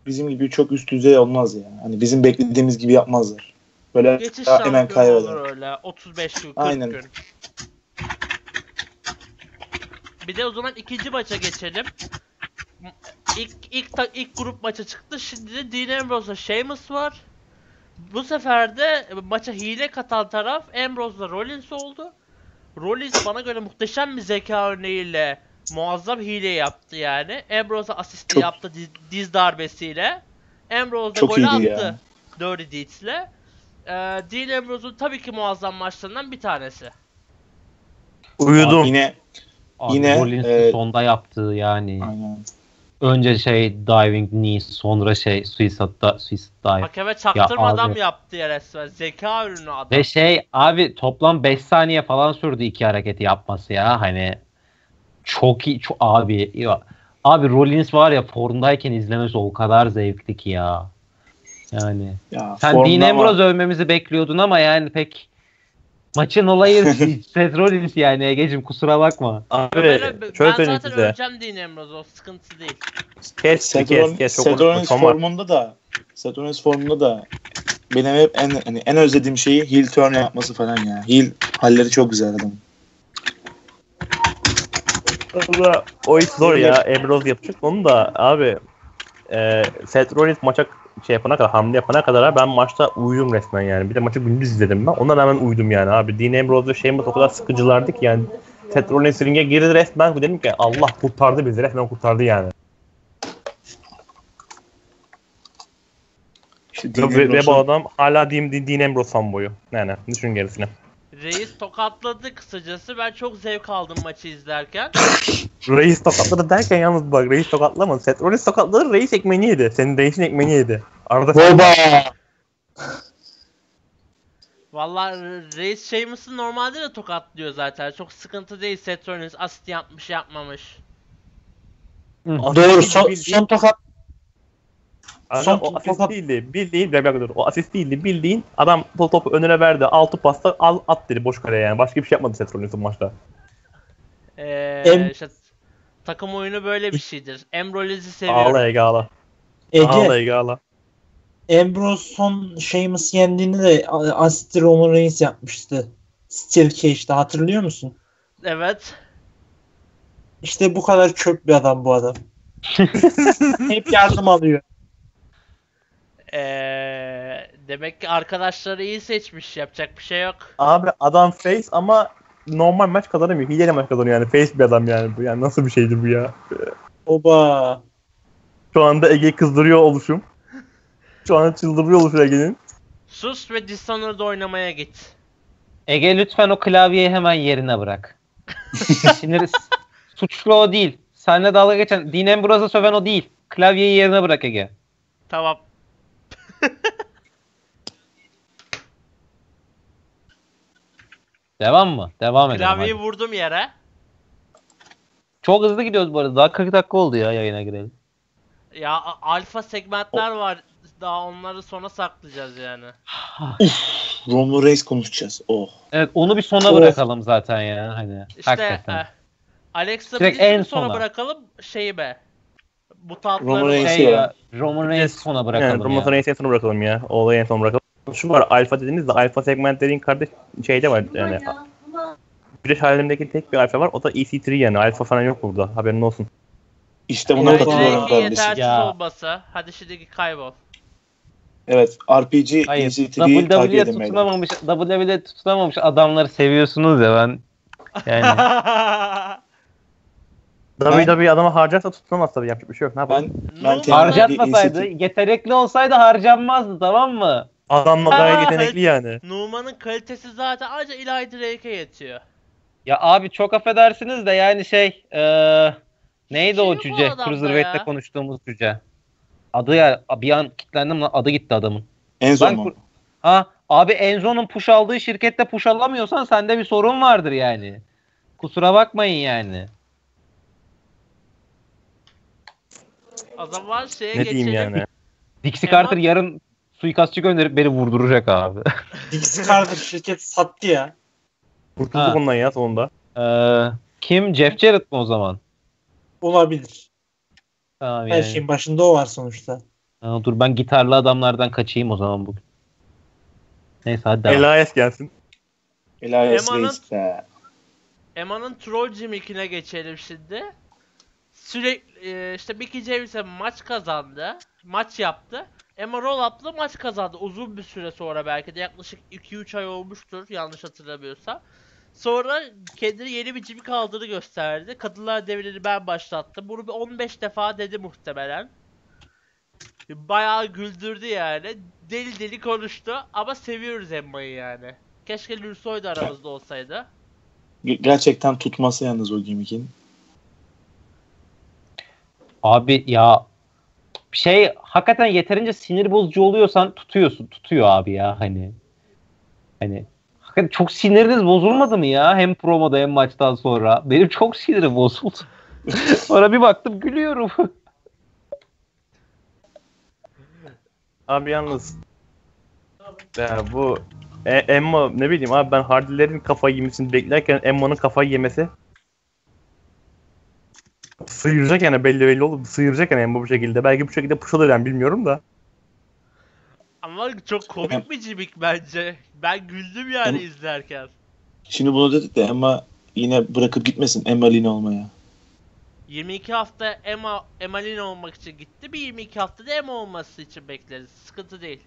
bizim gibi çok üst düzey olmaz yani. Hani bizim beklediğimiz gibi yapmazlar. Böyle geçiş hemen kaybeder. Öyle 35 gün 40 aynen. Gün. Bir de o zaman ikinci maça geçelim. İlk grup maça çıktı. Şimdi de Dean Ambrose'la Sheamus var. Bu sefer de maça hile katan taraf Ambrose'la Rollins oldu. Rollins bana göre muhteşem bir zeka örneğiyle muazzam hile yaptı yani. Ambrose'a asisti çok, yaptı diz darbesiyle. Ambrose da golü attı. Yani. Dirty Deeds'le. Dean Ambrose'un tabii ki muazzam maçlarından bir tanesi. Uyudum. Yine Rollins'in sonda yaptığı yani. Aynen. Önce diving knee sonra suicide dive. Hakeme çaktırmadan ya yaptı ya resmen. Zeka ürünü adam. Ve abi toplam 5 saniye falan sürdü iki hareketi yapması ya hani. Çok iyi abi. Abi Rollins var ya formdayken izlemesi o kadar zevkli ki ya. Yani. Ya, sen Dean Ambrose övmemizi bekliyordun ama yani pek maçın olayı Seth Rollins yani Egeciğim kusura bakma. Abi ben zaten öleceğim Dean Ambrose o sıkıntı değil. Kes. Seth Rollins formunda da benim hep en özlediğim şeyi heel turn yapması falan ya. Heel halleri çok güzel adam. O iş zor ya. Ambrose yapacak onu da abi Seth Rollins maça hamle yapana kadar ben maçta uyudum resmen yani. Bir de maçı gündüz izledim ben. Ona rağmen uyudum yani abi. Dean Ambrose ve Sheamus o kadar sıkıcılardı ki yani Seth Rollins ringe girdi resmen. Dedim ki Allah kurtardı bizi resmen kurtardı yani. Ve bu adam hala Dean Ambrose fanboyu. Yani düşün gerisini. Reis tokatladı kısacası. Ben çok zevk aldım maçı izlerken. Reis tokatladı derken yalnız bak Reis tokatlamadı. Seth Rollins tokatladı Reis ekmeğini yedi. Senin Reis'in ekmeğini yedi. Arada sen... Valla Reis Sheamus'u normalde de tokatlıyor zaten. Çok sıkıntı değil Seth Rollins asist yapmış yapmamış. Doğru son tokat. Son o asist değildi. Bildiğin adam topu önüne verdi. 6 pasta at dedi boş kaleye yani. Başka bir şey yapmadı Seth Rollins maçta. İşte, takım oyunu böyle bir şeydir. Ambrose'u seviyorum. Ağla Ege. Ambrose son Sheamus yendiğinde de asisti Roman Reigns yapmıştı. Steel Cage'de hatırlıyor musun? Evet. İşte bu kadar çöp bir adam bu adam. Hep yardım alıyor. Demek ki arkadaşları iyi seçmiş. Yapacak bir şey yok. Abi adam face ama normal maç kazanamıyor. Hileli maç kazanıyor yani. Face bir adam yani bu. Yani nasıl bir şeydir bu ya? Oba. Şu anda Ege kızdırıyor oluşum. Şu anda çıldırıyor oluşum Ege'nin. Sus ve Dishonored'da oynamaya git. Ege lütfen o klavyeyi hemen yerine bırak. Şimdi suçlu o değil. Seninle dalga geçen Dean Ambrose'a söven o değil. Klavyeyi yerine bırak Ege. Tamam. Devam mı? Devam edelim. Klavyeyi vurdum yere. Çok hızlı gidiyoruz bu arada. Daha 40 dakika oldu ya yayına girelim. Ya alfa segmentler var. Daha onları sona saklayacağız yani. Roman Reigns konuşacağız. Oh. Evet onu bir sona bırakalım zaten ya. Hani, işte Alexa Bliss sona bırakalım. bu tatları şey ya. Roman Reigns sona bırakalım yani, ya. Roman Reigns'e sona bırakalım ya. Olayı en son bırakalım. Şu var, alfa dediğiniz de alfa segment dediğin kardeş şeyde var yani. Güreş alemindeki tek bir alfa var. O da EC3 yani. Alfa falan yok burada. Haberin olsun. İşte buna katılıyorum kardeşim. Yetersiz olmasa hadi şimdiki kaybol. Evet, RPG EC3'yi takip edemeyiz. WWE tutunamamış adamları seviyorsunuz ya ben. Yani. WWE adama harcarsa tutunamaz tabii, yapacak bir şey yok. Ne yapalım? Ben harcatmasaydı, yetenekli olsaydı harcanmazdı, tamam mı? Adamla daha yetenekli yani. Numan'ın kalitesi zaten ancak İlahi Drake'e yetiyor. Ya abi çok affedersiniz de yani şey neydi şey o cüce? Cruiserweight'te konuştuğumuz cüce. Adı ya bir an kilitlendim lan, adı gitti adamın. Enzo mu? Ha abi, Enzo'nun push aldığı şirkette push alamıyorsan sende bir sorun vardır yani. Kusura bakmayın yani. O zaman şeye ne geçelim. Yani? Dixie Carter yarın suikastçı gönderip beni vurduracak abi. Dixie Carter şirket sattı ya. Kurtulduk ondan ya sonunda. Kim? Jeff Jarrett mı o zaman? Olabilir. Tamam, her yani. Şeyin başında o var sonuçta. Aa, dur ben gitarlı adamlardan kaçayım o zaman bugün. Neyse hadi devam. Elias gelsin. Elias işte. Eman'ın troll gimmick'ine geçelim şimdi. Sürekli işte Mickey James'e maç kazandı. Maç yaptı. Emma roll-up'la maç kazandı uzun bir süre sonra, belki de yaklaşık 2-3 ay olmuştur yanlış hatırlamıyorsam. Sonra kendini yeni bir cimik aldığını gösterdi. Kadınlar devrini ben başlattım. Bunu bir 15 defa dedi muhtemelen. Bayağı güldürdü yani. Deli deli konuştu ama seviyoruz Emma'yı yani. Keşke Lürsoy da aramızda olsaydı. Gerçekten tutması yalnız o gimikin. Abi ya şey, hakikaten yeterince sinir bozucu oluyorsan tutuyorsun. Tutuyor abi ya hani. Hani çok siniriniz bozulmadı mı ya? Hem promoda hem maçtan sonra. Benim çok sinirim bozuldu. Sonra bir baktım gülüyorum. Abi yalnız ya bu Emma ne bileyim abi, ben Hardy'lerin kafa yemesini beklerken Emma'nın kafa yemesi sıyıracak yani, belli oldu. Sıyıracak yani Emma bu şekilde. Belki bu şekilde push alır bilmiyorum da. Ama çok komik bir cimik bence. Ben güldüm yani izlerken. Şimdi bunu dedik de Emma yine bırakıp gitmesin Emma Lin olmaya. 22 hafta Emma Lin olmak için gitti. Bir 22 haftada Emma olması için bekleriz. Sıkıntı değil.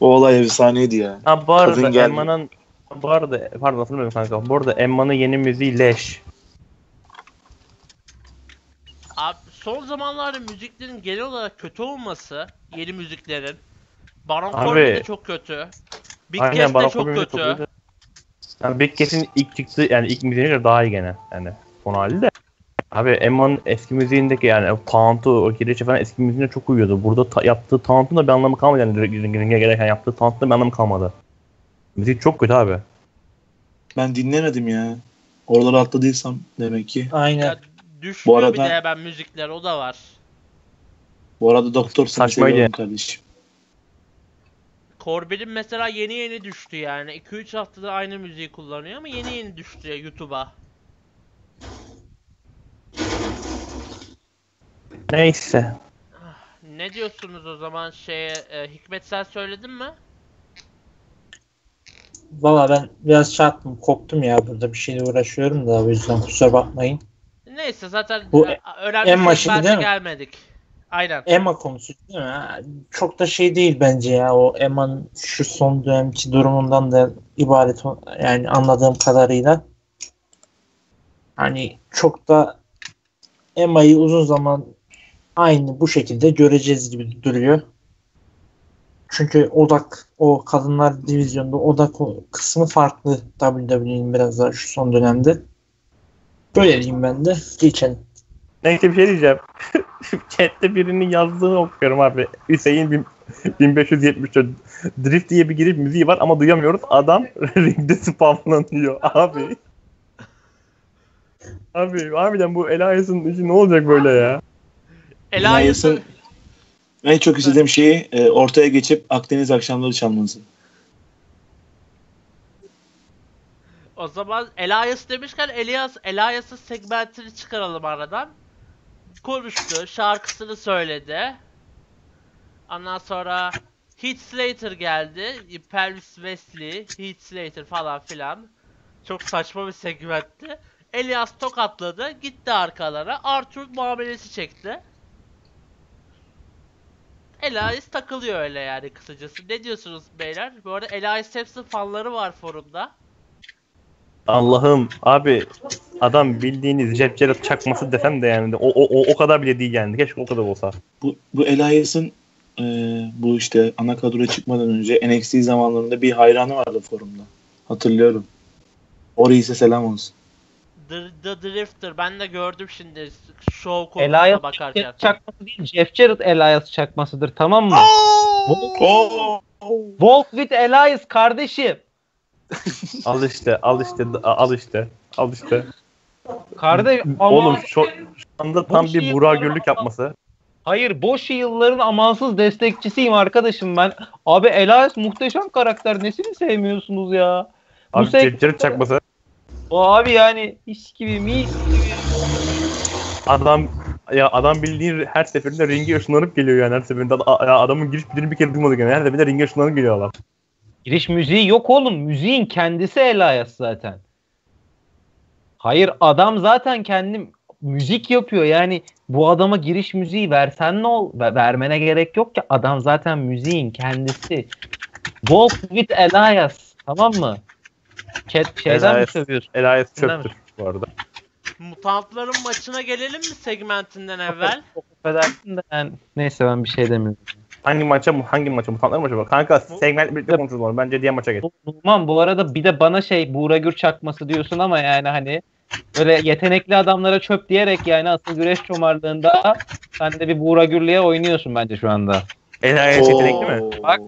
O olay efsaneydi yani. Ha bu arada Emma'nın... Bu arada pardon hatırlamıyorum kanka. Bu arada Emma'nın yeni müziği leş. Abi son zamanlarda müziklerin genel olarak kötü olması, yeni müziklerin. Baron Corbin de çok kötü. Big Cass de çok kötü. Yani Big Cass'in ilk çıktığı yani ilk müziğine daha iyi gene yani son hali de. Abi Emma'nın eski müziğindeki yani Taunt'u, o kireçe falan eski müziğine çok uyuyordu. Burada yaptığı Taunt'un da bir anlamı kalmadı yani, ringe gereken yaptığı Taunt'un da bir anlamı kalmadı. Müzik çok kötü abi. Ben dinlemedim ya. Oraları atladıysam demek ki. Aynen. Düşmüyor bu arada, bir de ben müzikler, o da var. Bu arada doktor seni seviyorum kardeşim. Corbin'in mesela yeni düştü yani. 2-3 haftada aynı müziği kullanıyor ama yeni düştü ya YouTube'a. Neyse. Ne diyorsunuz o zaman şeye, Hikmet sen söyledin mi? Valla ben biraz şey yaptım, koptum ya, burada bir şeyle uğraşıyorum da o yüzden kusura bakmayın. Neyse zaten bu önemli bir şey gelmedik. Aynen. Emma konusu değil mi? Çok da şey değil bence ya, o Emma'nın şu son dönemki durumundan da ibaret yani anladığım kadarıyla. Hani çok da Emma'yı uzun zaman aynı bu şekilde göreceğiz gibi duruyor. Çünkü odak, o kadınlar divizyonunda odak kısmı farklı WWE'nin biraz daha şu son dönemde. Böyle diyeyim ben de. Geçelim. Neyse bir şey diyeceğim. Chat'te birinin yazdığını okuyorum abi. Hüseyin 1574 Drift diye bir girip müziği var ama duyamıyoruz. Adam ringde spamlanıyor abi. Abi harbiden bu Elias'ın işi ne olacak böyle ya? Elias'ın en çok istediğim şeyi ortaya geçip Akdeniz akşamları çalması. O zaman Elias demişken Elias'ın segmentini çıkaralım aradan. Konuştu, şarkısını söyledi. Ondan sonra Heath Slater geldi. Pervis Wesley, Heath Slater falan filan. Çok saçma bir segmentti. Elias tokatladı, gitti arkalara. Arthur muamelesi çekti. Elias takılıyor öyle yani kısacası. Ne diyorsunuz beyler? Bu arada Elias Heps'in fanları var forumda. Allah'ım abi, adam bildiğiniz Jeff Jarrett çakması desem de yani o kadar bile değil yani. Keşke o kadar olsa. Bu Elias'ın bu işte ana kadroya çıkmadan önce NXT zamanlarında bir hayranı vardı forumda. Hatırlıyorum. Oriyse selam olsun. The Drifter, ben de gördüm şimdi show konusuna bakarken. Elias çakması değil, Jeff Jarrett Elias çakmasıdır, tamam mı? Walk with Elias kardeşim. Al işte. Kardeş ama... Oğlum şu anda tam bir Burak Gürlük yapması. Hayır, boş yılların amansız destekçisiyim arkadaşım ben. Abi Elias muhteşem karakter, nesini sevmiyorsunuz ya? Abi Jeff Jarrett çakması. O abi yani mis gibi. Adam bildiğin her seferinde ringe ışınlanıp geliyor yani her seferinde. Adamın giriş müziğini bir kere duymadık yani. Her seferinde ringe ışınlanıp geliyorlar. Giriş müziği yok oğlum. Müziğin kendisi Elias zaten. Hayır, adam zaten kendi müzik yapıyor. Yani bu adama giriş müziği versen ne ol? Vermene gerek yok ki. Adam zaten müziğin kendisi. Walk with Elias. Tamam mı? Şeyden mi seviyorsun? Elias çöptür bu arada. Mutantların maçına gelelim mi segmentinden evvel? Affedersin de yani. Neyse, ben bir şey demiyorum. Hangi maça? Mutantların maça bak. Kanka segment birlikte konuşurlar. Bence diğer maça geç. Numan bu arada bir de bana Buğra Gür çakması diyorsun ama yani hani böyle yetenekli adamlara çöp diyerek yani asıl güreş çomarlığında sen de bir Buğra Gürlüğe oynuyorsun bence şu anda. Elias yetenekli mi? Bak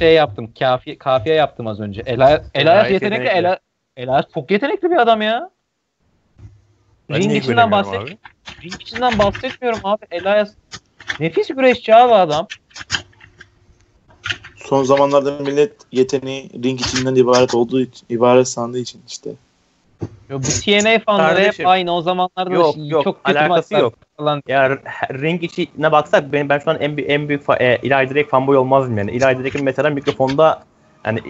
yaptım. Kafiye yaptım az önce. Elias yetenekli. Elias çok yetenekli bir adam ya. Ring içinden bahsetmiyorum abi. Elias nefis güreşçi abi adam. Son zamanlarda millet yeteneği ring içinden ibaret sandığı için işte. Yo, bu TNA fanları hep aynı. O zamanlarda yok, çok kötü maçlar yok. Falan. Ya ring içine baksak ben şu an en büyük Eli Drake fanboy olmazdım yani. Eli Drake'in mesela mikrofonda yani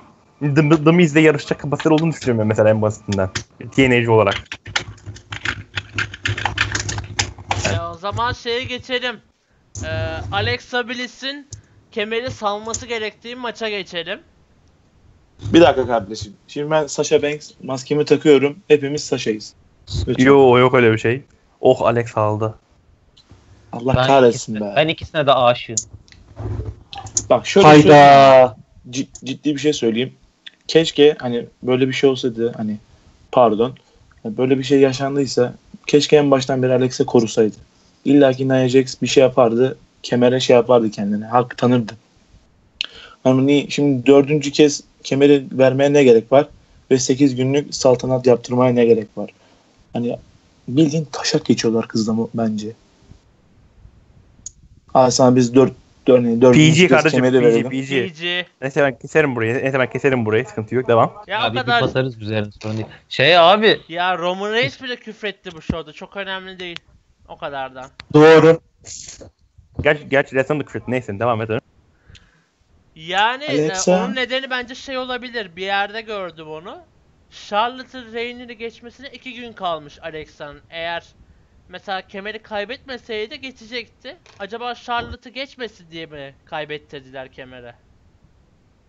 The Miz'le yarışacak kapasiteli olduğunu düşünüyorum ben mesela en basitinden. TNA'ci olarak. O zaman geçelim. Alexa Bliss'in kemeri salması gerektiği maça geçelim. Bir dakika kardeşim. Şimdi ben Sasha Banks maskemi takıyorum. Hepimiz Sasha'yız. Yok öyle bir şey. Oh, Alex aldı. Allah kahretsin be. Ben ikisine de aşığım. Bak şöyle ciddi bir şey söyleyeyim. Keşke hani böyle bir şey olsaydı, hani pardon, böyle bir şey yaşandıysa keşke en baştan beri Alex'e korusaydı. İlla ki Nia Jax bir şey yapardı. Kemere yapardı kendine. Halk tanırdı. Yani şimdi 4. kez kemeri vermeye ne gerek var? Ve 8 günlük saltanat yaptırmaya ne gerek var? Hani bildiğin taşak geçiyorlar kızla bence. Sana biz 4. PG kardeşim, PG. Neyse ben keserim burayı. Sıkıntı yok, devam. Ya abi kadar... basarız üzerine, sorun değil. Abi. Ya Roman Reigns bile küfretti bu şovda. Çok önemli değil. O kadardan. Doğru. Gerçi Lesnar da küfretti. Neyse devam edelim. Yani onun nedeni bence olabilir. Bir yerde gördüm onu. Charlotte'ın reynini geçmesine 2 gün kalmış Alexa'nın. Eğer mesela kemeri kaybetmeseydi geçecekti. Acaba Charlotte'ı geçmesi diye mi kaybettirdiler kemere?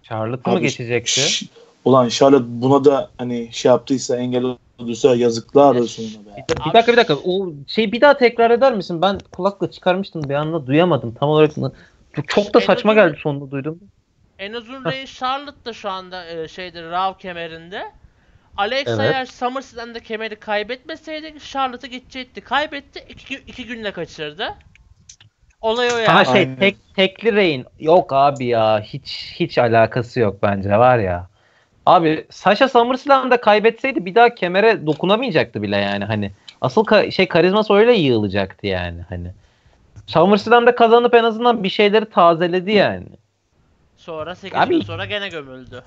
Charlotte mı geçecekti? Ulan Charlotte buna da hani yaptıysa, engel olduysa yazıklar olsun ona be. Bir dakika. O bir daha tekrar eder misin? Ben kulakla çıkarmıştım, bir anda duyamadım. Tam olarak çok da saçma geldi, sonunda duydum. En uzun reis Charlotte da şu anda Raw kemerinde. Alexa eğer SummerSlam'da kemeri kaybetmeseydi Charlotte'a gidecekti. Kaybetti, 2 günle kaçırdı. Olay o yani. Tekli reyin. Yok abi ya, hiç alakası yok bence, var ya. Abi Sasha SummerSlam'da kaybetseydi bir daha kemere dokunamayacaktı bile yani hani. Asıl karizması öyle yığılacaktı yani hani. SummerSlam'da kazanıp en azından bir şeyleri tazeledi yani. Sonra 8 gün sonra gene gömüldü.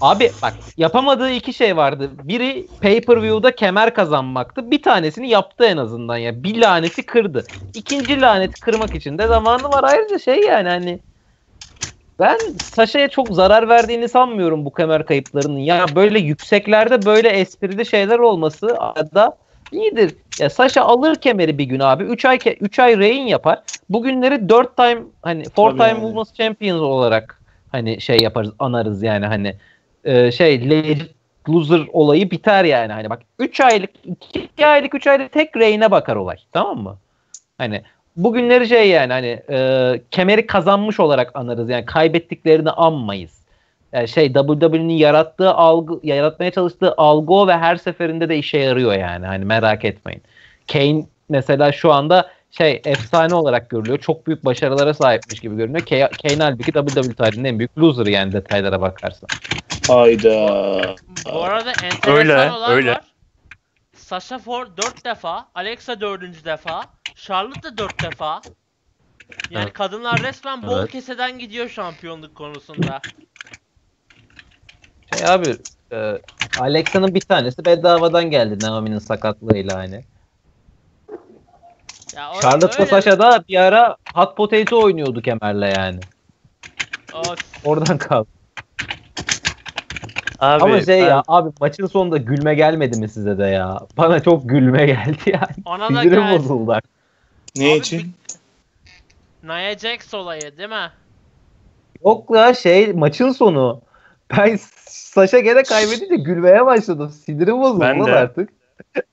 Abi bak, yapamadığı iki şey vardı. Biri pay-per-view'da kemer kazanmaktı. Bir tanesini yaptı en azından ya. Bir laneti kırdı. İkinci laneti kırmak için de zamanı var. Ayrıca şey yani hani ben Sasha'ya çok zarar verdiğini sanmıyorum bu kemer kayıplarının. Ya böyle yükseklerde böyle esprili şeyler olması da iyidir. Ya Sasha alır kemeri bir gün abi. 3 ay reign yapar. Bugünleri 4 time hani 4 time Women's Champions olarak hani şey yaparız, anarız yani hani şey Legit Loser olayı biter yani hani bak 3 aylık 2 aylık 3 aylık tek reign'e bakar olay, tamam mı? Hani bugünleri şey yani hani kemeri kazanmış olarak anarız yani, kaybettiklerini anmayız. Yani şey WWE'nin yarattığı algı, yaratmaya çalıştığı algı o ve her seferinde de işe yarıyor yani hani merak etmeyin. Kane mesela şu anda şey efsane olarak görülüyor. Çok büyük başarılara sahipmiş gibi görünüyor. Kane halbuki WWE tarihinin en büyük loser'ı yani detaylara bakarsan. Hayda. Bu arada enteresan öyle, olan öyle var. Sasha 4 defa, Alexa 4. defa, Charlotte da 4 defa. Yani evet, kadınlar resmen bol evet keseden gidiyor şampiyonluk konusunda. Şey abi, Alexa'nın bir tanesi bedavadan geldi Naomi'nin sakatlığıyla hani. Charlotte'la Sasha da bir ara hot potato oynuyordu kemerle yani. Of. Oradan kaldı. Abi, ama şey ben... ya abi maçın sonunda gülme gelmedi mi size de ya? Bana çok gülme geldi yani. Sinirim bozuldu. Ne abi, için? Nia Jax olayı değil mi? Yok la şey maçın sonu. Ben Sasha gene kaybedince gülmeye başladım. Sinirim bozuldu lan artık.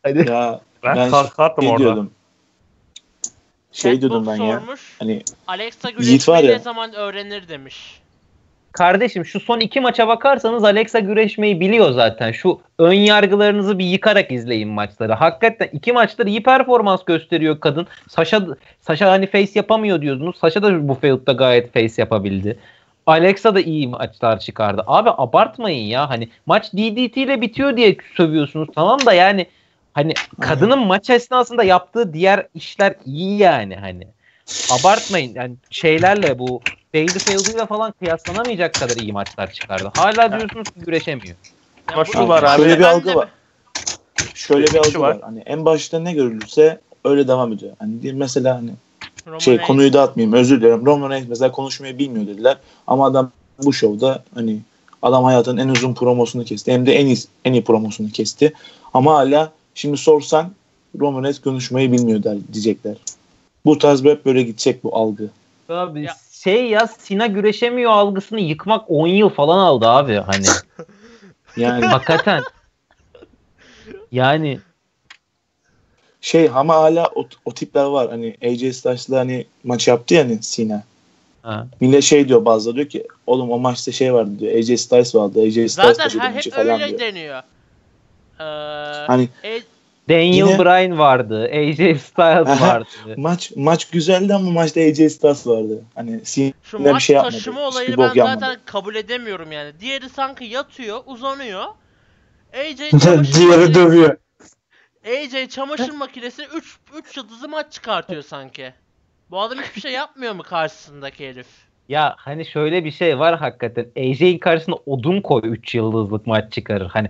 Hani... Ya, ben kalktım orada. Diyordum. Şey diyordum ben sormuş, ya. Hani Alexa güreşmeyi ne zaman öğrenir demiş. Kardeşim şu son iki maça bakarsanız Alexa güreşmeyi biliyor zaten. Şu ön yargılarınızı bir yıkarak izleyin maçları. Hakikaten iki maçtır iyi performans gösteriyor kadın. Sasha hani face yapamıyor diyordunuz. Sasha da bu field'da gayet face yapabildi. Alexa da iyi maçlar çıkardı. Abi abartmayın ya. Hani maç DDT ile bitiyor diye sövüyorsunuz. Tamam da yani hani kadının maç esnasında yaptığı diğer işler iyi yani hani. Abartmayın yani şeylerle bu Bailey'le falan kıyaslanamayacak kadar iyi maçlar çıkardı. Hala diyorsunuz ki güreşemiyor. Yani şu var abi. Şöyle bir algı var. Şöyle bir algı var. Hani en başta ne görülürse öyle devam ediyor. Hani mesela hani Roman şey Reigns. Konuyu dağıtmayayım özür dilerim. Roman Reigns mesela konuşmayı bilmiyor dediler. Ama adam bu şovda hani adam hayatının en uzun promosunu kesti. Hem de en iyi promosunu kesti. Ama hala şimdi sorsan Roman Reigns konuşmayı bilmiyor diyecekler. Bu tarz hep böyle gidecek bu algı. Abi ya, şey ya Sina güreşemiyor algısını yıkmak 10 yıl falan aldı abi hani. Yani hakikaten. Yani. Şey ama hala o tipler var hani AJ Styles'la hani maç yaptı yani Sina. Ha. Millet şey diyor bazıları diyor ki oğlum o maçta şey vardı diyor AJ Styles vardı. AJ Styles zaten hep öyle deniyor. Hani Daniel yine... Bryan vardı, AJ Styles vardı. maç güzeldi ama maçta AJ Styles vardı. Hani şu maç şey taşıma olayını ben zaten kabul edemiyorum yani. Diğeri sanki yatıyor, uzanıyor. Diğeri dövüyor. AJ çamaşır makinesine 3 yıldızlı maç çıkartıyor sanki. Bu adam hiçbir şey yapmıyor mu karşısındaki herif? Ya hani şöyle bir şey var hakikaten. AJ'in karşısına odun koy 3 yıldızlık maç çıkarır. Hani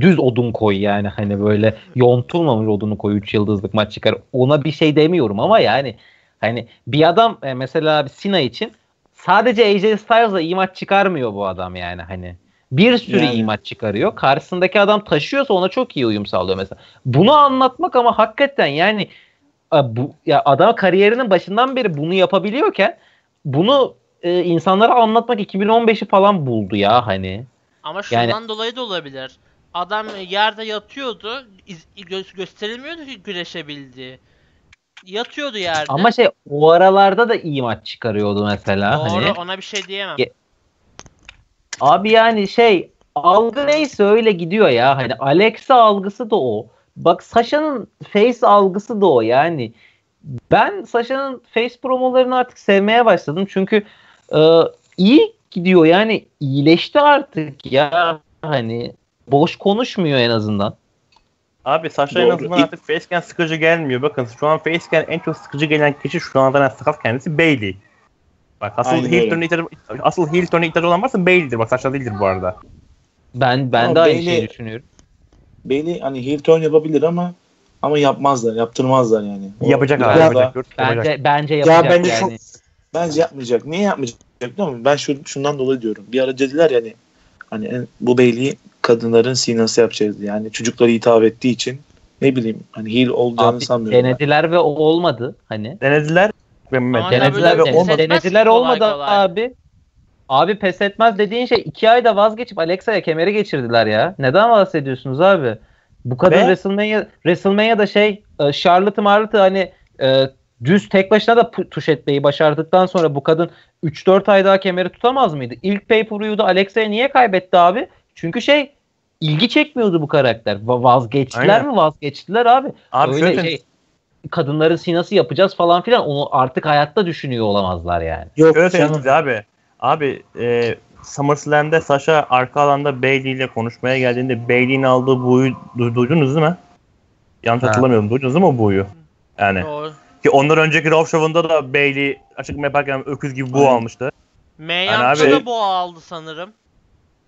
düz odun koy yani hani böyle yontulmamış odunu koy 3 yıldızlık maç çıkarır. Ona bir şey demiyorum ama yani hani bir adam mesela abi Cena için sadece AJ Styles'la iyi maç çıkarmıyor bu adam yani hani. Bir sürü yani iyi maç çıkarıyor. Karşısındaki adam taşıyorsa ona çok iyi uyum sağlıyor mesela. Bunu anlatmak ama hakikaten yani bu ya adam kariyerinin başından beri bunu yapabiliyorken bunu insanlara anlatmak 2015'i falan buldu ya hani. Ama şundan yani, dolayı da olabilir. Adam yerde yatıyordu. Gösterilmiyordu ki güreşebildiği. Yatıyordu yerde. Ama şey o aralarda da iyi maç çıkarıyordu mesela. Doğru hani, ona bir şey diyemem. Abi yani şey algı neyse öyle gidiyor ya. Hani Alexa algısı da o. Bak Sasha'nın face algısı da o yani. Ben Sasha'nın face promolarını artık sevmeye başladım. Çünkü iyi gidiyor yani iyileşti artık ya hani boş konuşmuyor en azından. Abi Sasha en azından artık faceken sıkıcı gelmiyor. Bakın şu an faceken en çok sıkıcı gelen kişi şu anda sakatken kendisi Bayley. Bak asıl heel turn'e ihtiyacı olan varsa Bayley'dir. Bak Sasha değildir bu arada. Ben de aynı şeyi düşünüyorum. Bayley hani heel turn yapabilir ama yapmazlar, yaptırmazlar yani. Yapacak abi. Bence yapacak ya bence yani. Bence yapmayacak. Niye yapmayacak biliyor musun? Ben şundan dolayı diyorum. Bir ara dediler yani hani bu Bayley'i kadınların sinası yapacağız yani çocuklara hitap ettiği için ne bileyim hani heel olacağını sanmıyorum. Denediler ben. Ve olmadı hani. Denediler olmadı abi. Abi pes etmez dediğin şey 2 ayda vazgeçip Alexa'ya kemeri geçirdiler ya. Neden bahsediyorsunuz abi? Bu kadar WrestleMania'da Charlotte'ı hani düz tek başına da tuş etmeyi başardıktan sonra bu kadın 3-4 ay daha kemeri tutamaz mıydı? İlk pay-per-view'da Alexa'ya niye kaybetti abi? Çünkü ilgi çekmiyordu bu karakter. Vazgeçtiler mi? Vazgeçtiler abi. Öyle kadınların sinası yapacağız falan filan onu artık hayatta düşünüyor olamazlar yani. Yok öyle abi. Abi SummerSlam'de Sasha arka alanda Bayley ile konuşmaya geldiğinde Bayley'in aldığı buyu duydunuz değil mi? Yanlış hatırlamıyorum. Duydunuz değil mi buyu? Yani. Doğru. Ki ondan önceki Raw Show'unda da Bayley açıklama yaparken öküz gibi bu almıştı. Meyapçı yani da bu aldı sanırım.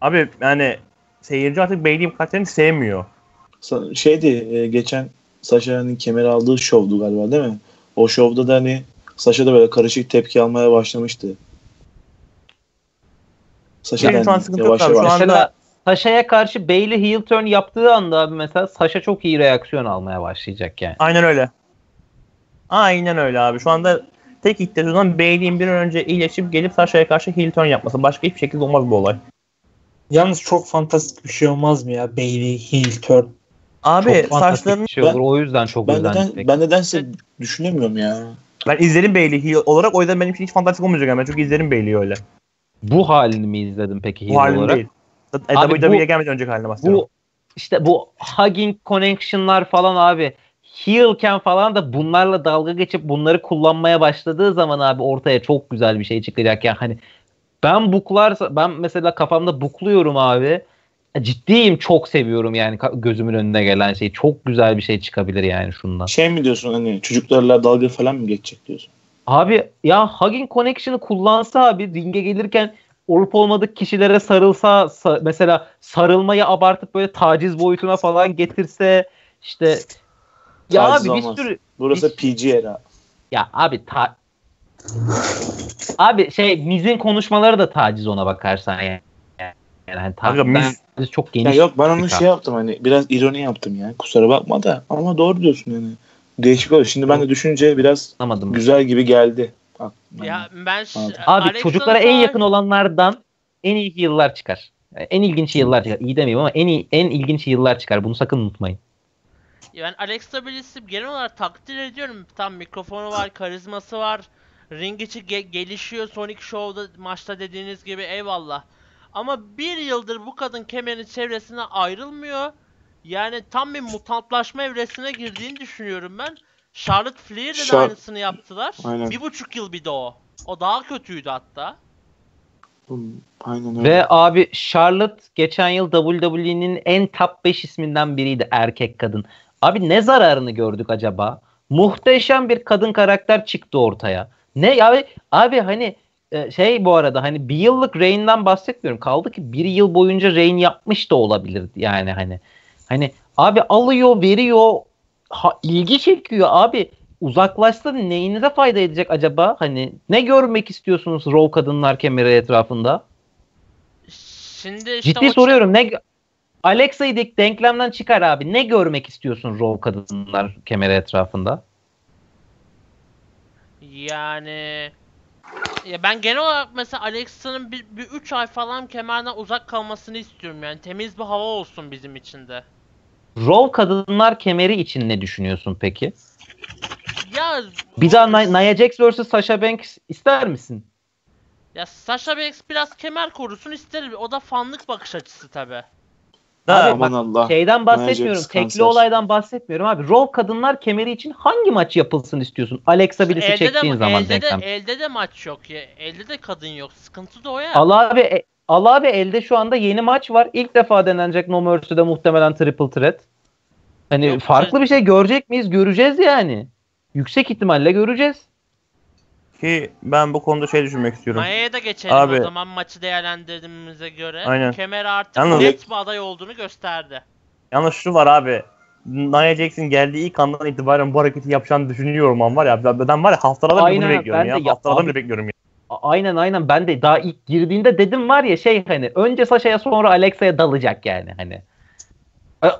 Abi yani seyirci artık Bayley'in karakterini sevmiyor. Geçen Sasha'nın kemeri aldığı şovdu galiba değil mi? O şovda da hani Sasha da böyle karışık tepki almaya başlamıştı. Sasha'ya karşı Bayley heel turn yaptığı anda abi mesela Sasha çok iyi reaksiyon almaya başlayacak yani. Aynen öyle abi. Şu anda tek ihtiyacı olan Bayley'in bir an önce iyileşip gelip Sasha'ya karşı heel turn yapması. Başka hiçbir şekilde olmaz bu olay. Yalnız çok fantastik bir şey olmaz mı ya Bayley heel turn? Abi saçlarının şey olur. O yüzden çok güzel. Ben nedense düşünemiyorum ya. Ben izlerim Bayley heel olarak. O yüzden benim için hiç fantastik olmayacak ama çünkü izlerim Bayley'i öyle. Bu halini mi izledin peki heel olarak? Bu halini değil. WWE'ye gelmeden önceki haline bahsediyorum. Bu hugging connection'lar falan abi. Heelken falan da bunlarla dalga geçip bunları kullanmaya başladığı zaman abi ortaya çok güzel bir şey çıkacak. Yani hani ben mesela kafamda bukluyorum abi. Ciddiyim çok seviyorum yani gözümün önüne gelen şey. Çok güzel bir şey çıkabilir yani şundan. Mi diyorsun hani çocuklarla dalga falan mı geçecek diyorsun? Abi ya hugging connection'ı kullansa abi ringe gelirken olup olmadık kişilere sarılsa mesela sarılmayı abartıp böyle taciz boyutuna falan getirse ya taciz abi olmaz. Burası PG era. Ya abi abi Miz'in konuşmaları da taciz ona bakarsan yani. Yani ben çok geniş. Ya yok ben onun yaptım hani biraz ironi yaptım yani kusura bakma da ama doğru diyorsun yani. Değişik oldu. Şimdi ben de düşünce biraz güzel gibi geldi. Ya abi çocuklara en yakın olanlardan en iyi yıllar çıkar. En ilginç yıllar çıkar. İyi demeyeyim ama en ilginç yıllar çıkar. Bunu sakın unutmayın. Ben Alexa Bliss'i genel olarak takdir ediyorum. Tam mikrofonu var, karizması var. Ring içi gelişiyor. Sonic Show'da maçta dediğiniz gibi eyvallah. Ama bir yıldır bu kadın kemerin çevresine ayrılmıyor. Yani tam bir mutantlaşma evresine girdiğini düşünüyorum ben. Charlotte Flair'de de aynısını yaptılar. Aynen. 1,5 yıl bir de o. O daha kötüydü hatta. Aynen öyle. Ve abi Charlotte geçen yıl WWE'nin en top 5 isminden biriydi erkek kadın. Abi ne zararını gördük acaba? Muhteşem bir kadın karakter çıktı ortaya. Ne abi hani bu arada hani bir yıllık Reign'den bahsetmiyorum. Kaldı ki bir yıl boyunca Reign yapmış da olabilir yani hani. Hani abi alıyor, veriyor, ilgi çekiyor abi. Uzaklaşsa neyinize fayda edecek acaba? Hani ne görmek istiyorsunuz Raw kadınlar kemeri etrafında? Şimdi ciddi soruyorum. Alexa'yı denklemden çıkar abi. Ne görmek istiyorsun Raw kadınlar kemeri etrafında? Yani ben genel olarak mesela Alexa'nın bir 3 ay falan kemerden uzak kalmasını istiyorum yani. Temiz bir hava olsun bizim için de. Raw kadınlar kemeri için ne düşünüyorsun peki? Ya bir daha Nia Jax vs Sasha Banks ister misin? Ya Sasha Banks biraz kemer korusun isterim. O da fanlık bakış açısı tabii. Abi bak, Allah. Şeyden bahsetmiyorum. Tekli olaydan bahsetmiyorum abi. Raw kadınlar kemeri için hangi maç yapılsın istiyorsun? Alexa Bliss'i çektiğin zaman denklem. Elde de maç yok ya. Elde de kadın yok. Sıkıntı da o ya. Allah abi elde şu anda yeni maç var. İlk defa denenecek No Mercy'de muhtemelen triple threat. Hani yok, farklı bir şey görecek miyiz? Göreceğiz yani. Yüksek ihtimalle göreceğiz. Ki ben bu konuda şey düşünmek istiyorum. Maya'ya da geçelim abi, o zaman maçı değerlendirdiğimize göre. Aynen. Kemer artık yalnız, net bir aday olduğunu gösterdi. Yalnız şu var abi. Nia Jax'in geldiği ilk andan itibaren bu hareketi yapacağını düşünüyorum ama var ya. Ben var ya haftalardan bunu bekliyorum ya. Haftalardan bunu bekliyorum ya. Aynen ben de daha ilk girdiğinde dedim var ya şey hani önce Sasha'ya sonra Alexa'ya dalacak yani hani.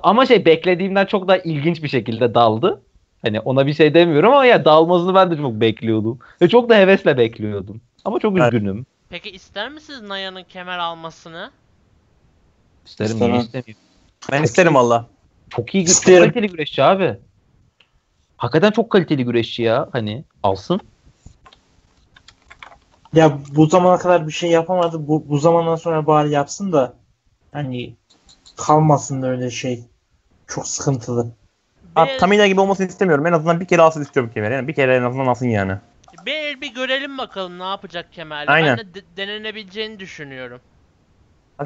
Ama şey beklediğimden çok daha ilginç bir şekilde daldı. Hani ona bir şey demiyorum ama ya dalmasını ben de çok bekliyordum. Ve çok da hevesle bekliyordum. Ama çok üzgünüm. Peki ister misiniz Nia'nın kemer almasını? İsterim. Ben isterim valla. Çok iyi, çok kaliteli güreşçi abi. Hakikaten çok kaliteli güreşçi ya. Hani alsın. Ya bu zamana kadar bir şey yapamadı. Bu zamandan sonra bari yapsın da hani kalmasın da öyle şey. Çok sıkıntılı. Abi Tamina gibi olmasını istemiyorum. En azından bir kere alsın istiyorum kemeri. Yani bir kere en azından alsın yani. Bir görelim bakalım ne yapacak kemerle. Aynen. Ben de denenebileceğini düşünüyorum.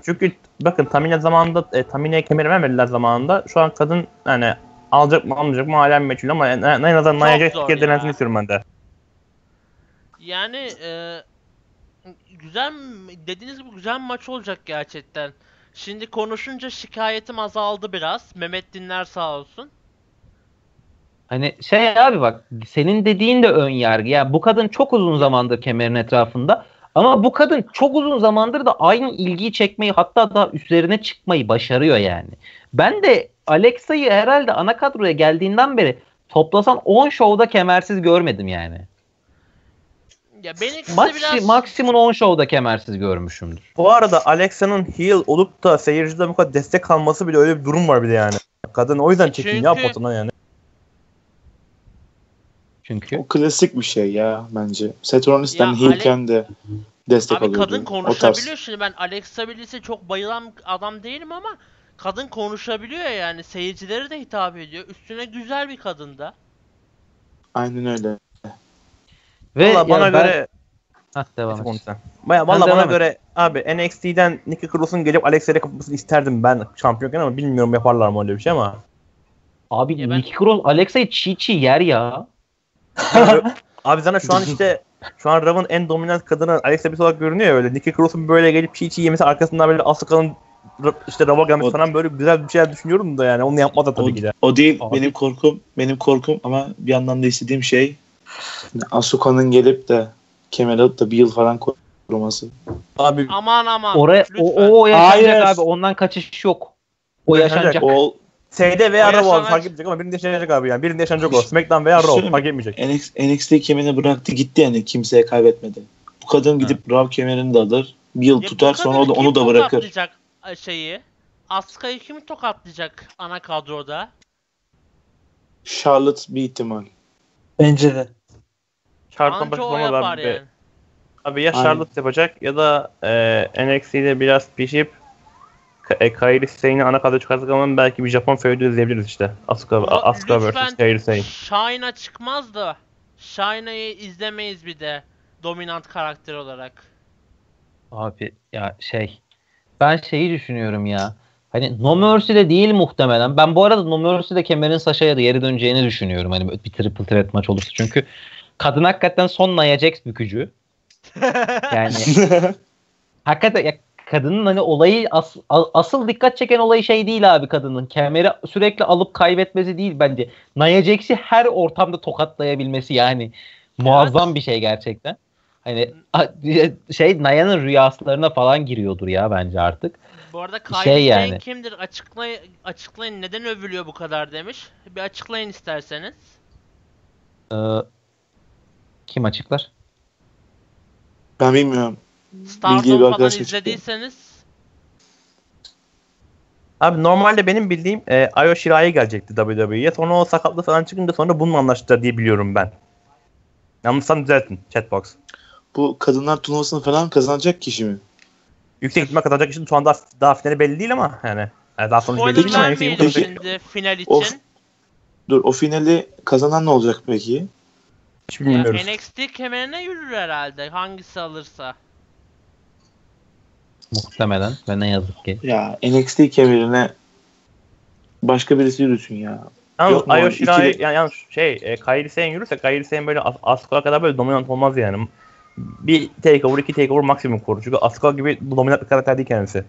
Çünkü bakın Tamina zamanında Tamina'ya kemer vermediler zamanında. Şu an kadın yani alacak mı almayacak mı halen meçhul ama en azından Nia Jax bir kere denesin istiyorum ben de. Yani güzel dediğiniz gibi güzel maç olacak gerçekten. Şimdi konuşunca şikayetim azaldı biraz. Mehmet Dinler sağ olsun. Hani şey abi bak senin dediğin de ön yargı. Yani bu kadın çok uzun zamandır kemerin etrafında. Ama bu kadın çok uzun zamandır da aynı ilgiyi çekmeyi hatta daha üstlerine çıkmayı başarıyor yani. Ben de Alexa'yı herhalde ana kadroya geldiğinden beri toplasan 10 şovda kemersiz görmedim yani. Ya maksimum 10 şovda kemersiz görmüşümdür. Bu arada Alexa'nın heel olup da seyircide bu kadar destek alması bile öyle bir durum var bile yani. Kadın o yüzden çekin ya potuna yani. Çünkü o klasik bir şey ya bence. Seth Rollins'ten Hurkan de destek alıyordu. Abi kadın konuşabiliyor şimdi ben Alexa Bliss'e çok bayılan adam değilim ama kadın konuşabiliyor yani seyircilere de hitap ediyor. Üstüne güzel bir kadın da. Aynen öyle. Ve valla bana göre devam et. Valla bana göre abi NXT'den Nikki Cross'un gelip Alexa'ya kapmasını isterdim ben şampiyonken ama bilmiyorum yaparlar mı öyle bir şey ama. Abi Nikki Cross Alexa'yı çiğ yer ya. Abi sana şu an Raw'ın en dominant kadını Alexa Bliss olarak görünüyor ya öyle. Nikki Cross'un böyle gelip çiğ yemesi arkasından böyle Asuka'nın işte Raw'a gelmesi falan böyle güzel bir şeyler düşünüyorum da yani onu yapmaz da tabii ki de. O değil abi. Benim korkum ama bir yandan da istediğim şey Asuka'nın gelip de kemer alıp da bir yıl falan koruması. Abi aman oraya o yaşanacak. Hayır. Abi ondan kaçış yok. O yaşanacak. O SD veya Raw fark etmeyecek ama birinde yaşanacak abi yani. Birinde yaşanacak o. SmackDown veya Raw fark etmeyecek. NXT kemerini bıraktı gitti yani kimseye kaybetmedi. Bu kadın gidip Raw kemerini de alır. Bir yıl tutar sonra onu da bırakır. Tokatlayacak şeyi. Asuka kimi tokatlayacak ana kadroda? Charlotte bir ihtimal. Bence de. Charlotte'dan başlamam abi. Yani. Abi ya Charlotte yapacak ya da NXT'de biraz pişip Kairi Sein'i ana kadar çıkarsak ama belki bir Japon feud'u izleyebiliriz işte. Asuka vs. Kairi Sein. Shaina çıkmaz da Shaina'yı izlemeyiz bir de dominant karakter olarak. Abi ya ben şeyi düşünüyorum ya. Hani No Mercy'de değil muhtemelen. Ben bu arada No Mercy'de kemerin Sasha'ya da geri döneceğini düşünüyorum. Hani bir triple threat maç olursa. Çünkü kadın hakikaten son Nia Jax bükücü. Yani hakikaten ya, kadının hani olayı asıl dikkat çeken olayı şey değil abi kadının. Kemeri sürekli alıp kaybetmesi değil bence. Nia Jax'i her ortamda tokatlayabilmesi yani muazzam bir şey gerçekten. Hani Nia'nın rüyaslarına falan giriyordur ya bence artık. Bu arada kaybeden kimdir? Açıklayın neden övülüyor bu kadar demiş. Bir açıklayın isterseniz. Kim açıklar? Ben bilmiyorum. Stardom falan izlediyseniz. Abi normalde benim bildiğim Io Shirai'ye gelecekti WWE'ye. Sonra o sakatlı falan çıkınca sonra bununla anlaştılar diye biliyorum ben. Yanlışsan düzeltin chatbox. Bu kadınlar turnuvasını falan kazanacak kişi mi? Yüksek ihtimal kazanacak kişi şu an daha finali belli değil ama yani daha sonuç belli değil ama şimdi final için. O finali kazanan ne olacak peki? Hiç bilmiyoruz. NXT kemerine yürür herhalde hangisi alırsa. Muhtemelen ve ne yazık ki. Ya NXT kemerine başka birisi yürüsün ya. Yalnız Io Shirai'yi yani Kairi Sane yürürse Kairi Sane böyle Asuka kadar böyle dominant olmaz yani. Bir takeover, iki takeover maksimum kurur. Çünkü Asuka gibi dominant bir karakter değil kendisi.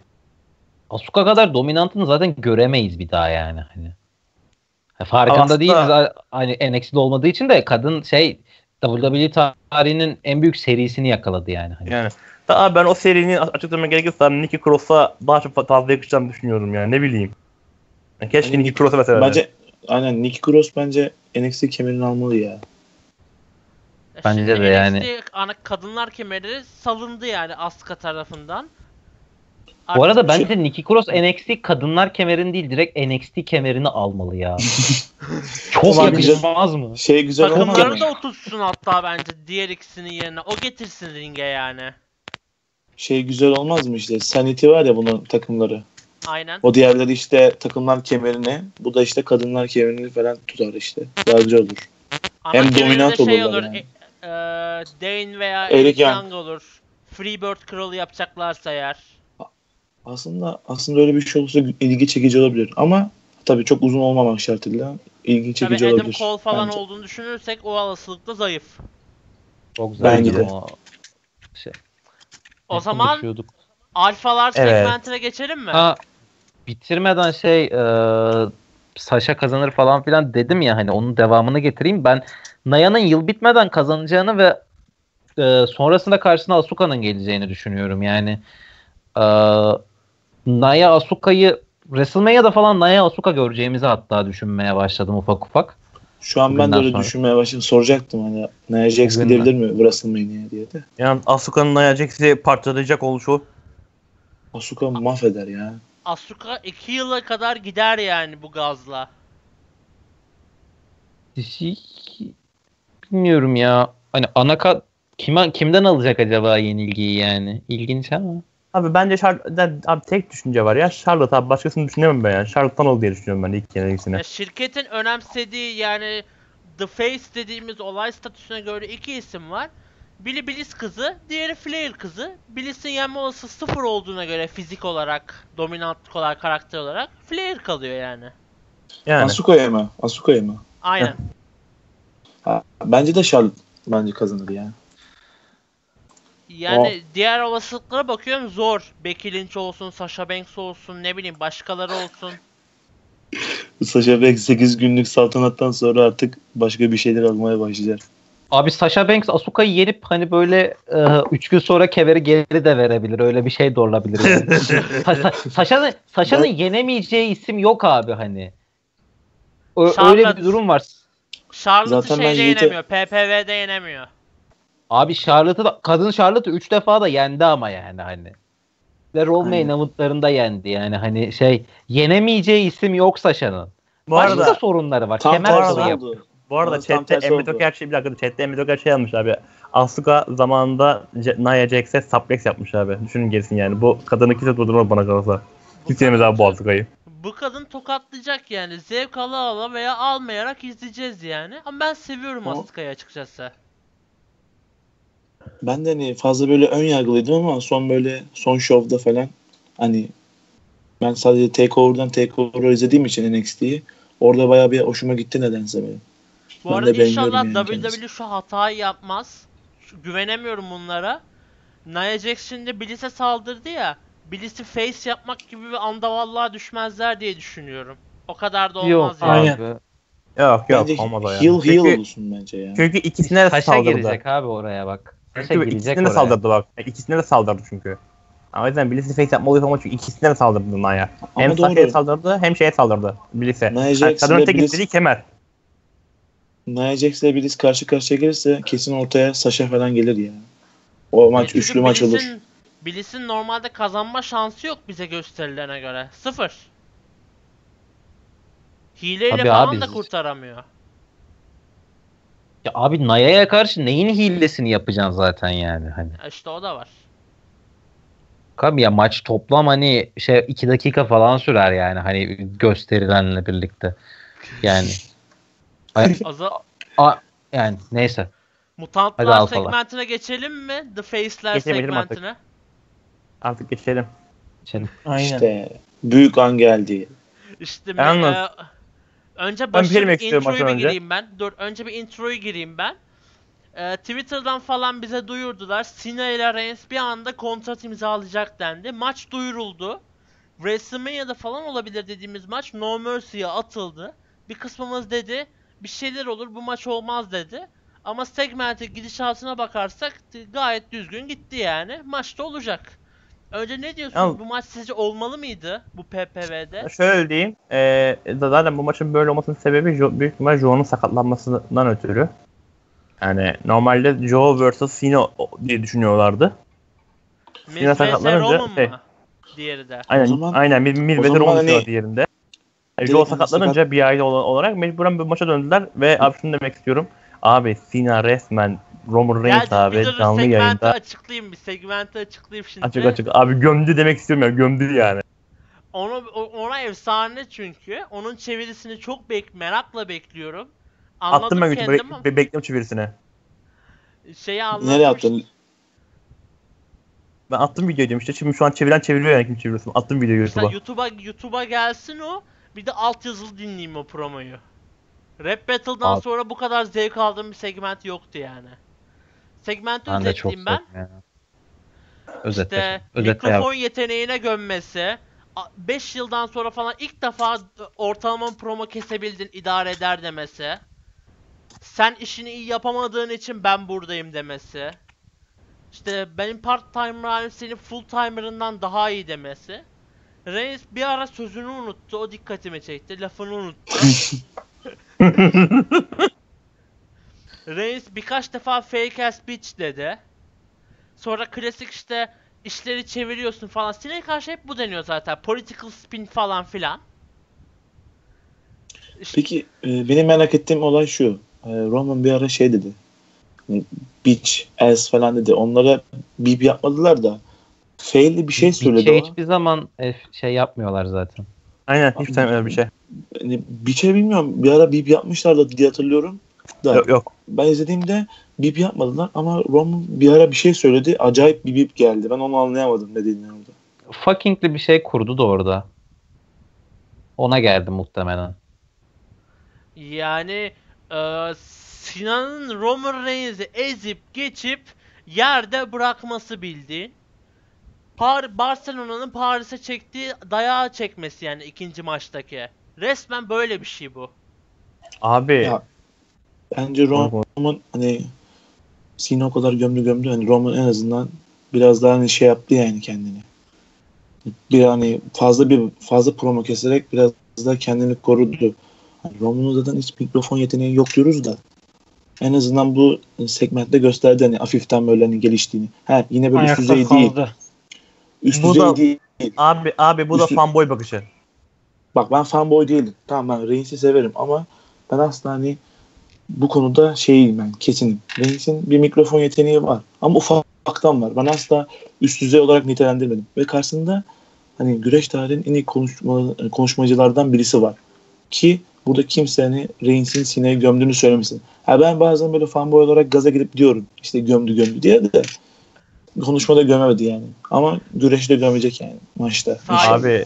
Asuka kadar dominantını zaten göremeyiz bir daha yani. Hani. Farkında değiliz. Hani NXT'de olmadığı için de kadın WWE tarihinin en büyük serisini yakaladı yani. Hani. Yani. Daha ben o serinin açıklamaya gerekirse Nikki Cross'a daha çok fazla yakışacağını düşünüyorum yani. Ne bileyim. Keşke yani Nikki Cross'a mesela. Bence, aynen Nikki Cross bence NXT kemerini almalı ya. Bence de yani. NXT kadınlar kemeri salındı yani Asuka tarafından. Artık bu arada bence Nikki Cross NXT kadınlar kemerini değil direkt NXT kemerini almalı ya. Çok yakışmaz mı? Güzel takımları da otursun hatta bence diğer ikisinin yerine. O getirsin ringe yani. Güzel olmaz mı işte? Sanity var ya bunun takımları. Aynen. O diğerleri işte takımlar kemerini, bu da işte kadınlar kemerini falan tutar işte. Daha güzel olur. Ama hem dominant olur yani. Dane veya Eric Young olur. Freebird kralı yapacaklarsa eğer. Aslında öyle bir şey olursa ilgi çekici olabilir ama tabii çok uzun olmamak şartıyla ilgi çekici olabilir. Adam Cole falan bence olduğunu düşünürsek o olasılıkta zayıf. Çok zayıf ama. O zaman alfalar segmentine geçelim mi? Bitirmeden Sasha kazanır falan filan dedim ya hani onun devamını getireyim. Ben Naya'nın yıl bitmeden kazanacağını ve sonrasında karşısına Asuka'nın geleceğini düşünüyorum yani. Naya Asuka'yı WrestleMania'da falan Naya Asuka göreceğimizi hatta düşünmeye başladım ufak ufak. Şu an ben de öyle düşünmeye başladım. Soracaktım hani Nia Jax gidebilir mi WrestleMania'ya diye de. Yani Asuka'nın Nia Jax'i parçalayacak oluşu. Asuka mahveder ya. Asuka 2 yıla kadar gider yani bu gazla. Bilmiyorum ya. Hani Anaka kimden alacak acaba yenilgiyi yani? İlginç ama. Abi bence tek düşünce var ya. Charlotte abi başkasını düşünemem ben yani. Charlotte'tan ol diye düşünüyorum ben ilk yenilgisine. Şirketin önemsediği yani The Face dediğimiz olay statüsüne göre iki isim var. Biri Bliss kızı, diğeri Flair kızı. Bliss'in yenme olası 0 olduğuna göre fizik olarak, dominantlık olarak, karakter olarak Flair kalıyor yani. Asuka'ya mı? Aynen. Bence de Charlotte bence kazanır yani. Yani diğer olasılıklara bakıyorum zor. Becky Lynch olsun, Sasha Banks olsun, ne bileyim başkaları olsun. Sasha Banks 8 günlük saltanattan sonra artık başka bir şeyler almaya başlayacak. Abi Sasha Banks Asuka'yı yenip hani böyle 3 gün sonra keveri geri de verebilir. Öyle bir şey de olabilir. Yani. Sasha'nın yenemeyeceği isim yok abi hani. Öyle bir durum var. Charlotte'ı yenemiyor. PPV'de yenemiyor. Abi kadın Charlotte'ı 3 defa da yendi ama yani hani. Ve Rollmay'ın avutlarında yendi yani hani yenemeyeceği isim yok Sasha'nın. Başka sorunları var. Bu arada chatte Emre Toker yazmış abi. Asuka zamanında Nia Jax'e suplex yapmış abi. Düşünün gerisini yani. Bu kadını kimse durdurmaz bana kalırsa. Kimse yenemez abi bu Asuka'yı. Bu kadın tokatlayacak yani. Zevk ala ala veya almayarak izleyeceğiz yani. Ama ben seviyorum Asuka'yı açıkçası. Ben de hani fazla böyle ön yargılıydım ama son şovda falan hani ben sadece Takeover'dan Takeover'ı izlediğim için NXT'yi orada bayağı bir hoşuma gitti nedense benim. Bu arada inşallah yani WWE şu hatayı yapmaz. Güvenemiyorum bunlara. Nia Jax şimdi Bliss'e saldırdı ya. Bliss'i face yapmak gibi bir anda vallahi düşmezler diye düşünüyorum. O kadar da olmaz yani. Yok olmaz yani. Heel olsun bence ya. Çünkü ikisine de saldırdı. Girecek abi oraya bak. İkisine de saldırdı bak. İkisine de saldırdı çünkü. O yüzden Bliss'i face yapma oluyor ama çünkü ikisine de saldırdı Naya. Hem Sasha'ya saldırdı hem şeye saldırdı Bliss'e. Kadın tek istediği kemer. Nia Jax'le Bliss karşı karşıya gelirse kesin ortaya Sasha falan gelir ya. O maç üçlü maç olur. Bliss'in normalde kazanma şansı yok bize gösterilene göre. 0. Hileyle falan da kurtaramıyor. Ya abi Naya'ya karşı neyin hilesini yapacaksın zaten yani hani. İşte o da var. Abi ya maç toplam hani 2 dakika falan sürer yani hani gösterilenle birlikte. Yani yani neyse. Mutantlar segmentine geçelim mi? The Face'ler segmentine. Artık geçelim. Aynen. İşte büyük an geldi. İşte Önce başka bir introyu gireyim ben. Dur, önce bir introyu gireyim ben. Twitter'dan falan bize duyurdular. Cena ile Reigns bir anda kontrat imzalayacak dendi. Maç duyuruldu. WrestleMania'da falan olabilir dediğimiz maç No Mercy'ye atıldı. Bir kısmımız dedi bir şeyler olur, bu maç olmaz dedi. Ama segmentin gidişatına bakarsak gayet düzgün gitti yani. Maçta olacak. Önce ne diyorsunuz? Yani, bu maç sizce olmalı mıydı bu PPV'de? Şöyle diyeyim. Zaten bu maçın böyle olmasının sebebi büyük ihtimalle Joe'nun sakatlanmasından ötürü. Yani normalde Joe vs. Cena diye düşünüyorlardı. Cena sakatlanınca diğeri de. Aynen. Mil Roman diğerinde. Joe sakatlanınca bir aile olarak mecburen bir maça döndüler ve abi şunu demek istiyorum. Abi Cena resmen Roman Reigns abi canlı yayında. Segmenti açıklayayım şimdi. Açık. Abi gömdü demek istiyorum ya, gömdü yani. Ona efsane çünkü. Onun çevirisini çok merakla bekliyorum. Anladım. Attım ben kendimi. Bekliyorum çevirisini. Şeyi anladım. Nereye attın? Ben attım videoyu demiştim. Şimdi şu an çeviriyor yani, kim çeviriyorsun? Attım videoyu YouTube'a. İşte YouTube'a gelsin o. Bir de altyazılı dinleyeyim o promoyu. Rap Battle'dan sonra bu kadar zevk aldığım bir segment yoktu yani. Segmenti özetleyeyim ben. Özetle mikrofon yeteneğine gömmesi. 5 yıldan sonra falan ilk defa ortalama promo kesebildin, idare eder demesi. Sen işini iyi yapamadığın için ben buradayım demesi. İşte benim part-timer halim senin full-timer'ından daha iyi demesi. Reigns bir ara sözünü unuttu, o dikkatimi çekti. Lafını unuttu. Reigns birkaç defa fake ass bitch dedi. Sonra klasik işte işleri çeviriyorsun falan. Cena'ya karşı hep bu deniyor zaten. Political spin falan filan. İşte... Peki benim merak ettiğim olay şu. Roman bir ara şey dedi. Bitch, ass falan dedi. Onlara bip yapmadılar da. Fail'li bir şey söyledi ama. Hiçbir zaman şey yapmıyorlar zaten. Aynen, hiç öyle bir şey. Biçe bilmiyorum. Bir ara bip yapmışlardı diye hatırlıyorum. Da, yok. Ben izlediğimde bip yapmadılar ama Roman bir ara bir şey söyledi. Acayip bir bip geldi. Ben onu anlayamadım ne dediğini orada. Fucking'li bir şey kurdu da orada. Ona geldi muhtemelen. Yani Sinan'ın Roman Reigns'i ezip geçip yerde bırakması bildiğin. Barcelona'nın Paris'e çektiği dayağı çekmesi yani ikinci maçtaki. Resmen böyle bir şey bu. Abi. Ya, bence Roman hani Cena o kadar gömdü. Hani Roman en azından biraz daha hani şey yaptı yani kendini. Bir hani fazla promo keserek biraz daha kendini korudu. Yani Roman'ın zaten hiç mikrofon yeteneği yok diyoruz da. En azından bu segmentte gösterdi hani hafiften böyle hani geliştiğini. Ha, yine böyle ayakta düzey kaldı. Değil. Üst bu da, değil. Abi bu da fanboy bakışı. Bak ben fanboy değilim. Tamam ben Reigns'i severim ama ben aslında hani bu konuda şeyim ben kesin. Reigns'in bir mikrofon yeteneği var ama ufaktan var. Ben asla üst düzey olarak nitelendirmedim. Ve karşısında hani güreş tarihinin en iyi konuşmacılardan birisi var. Ki burada kimse hani Reigns'in Cena'yı gömdüğünü söylemesin. Ha ben bazen böyle fanboy olarak gaza gelip diyorum işte gömdü diye de. Konuşmada gömemedi yani. Ama güreşte gömecek yani maçta. Abi.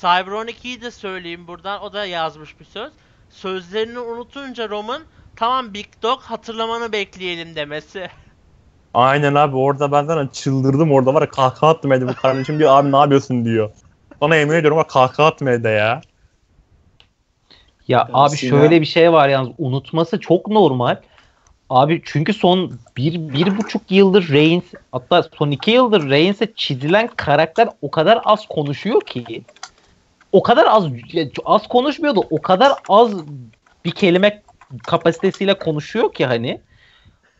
Cyberoniki'yi de söyleyeyim buradan. O da yazmış bir söz. Sözlerini unutunca Roman tamam Big Dog hatırlamanı bekleyelim demesi. Aynen abi, orada benden çıldırdım, orada var ya kahkaha attım evde. Bu kardeşim diyor abi ne yapıyorsun diyor. Bana yemin ediyorum ama kahkaha attım evde ya. Ya abi şöyle bir şey var yalnız, unutması çok normal. Abi çünkü son 1,5 yıldır Reigns, hatta son 2 yıldır Reigns'e çizilen karakter o kadar az konuşuyor ki. O kadar az konuşmuyordu. O kadar az bir kelime kapasitesiyle konuşuyor ki hani.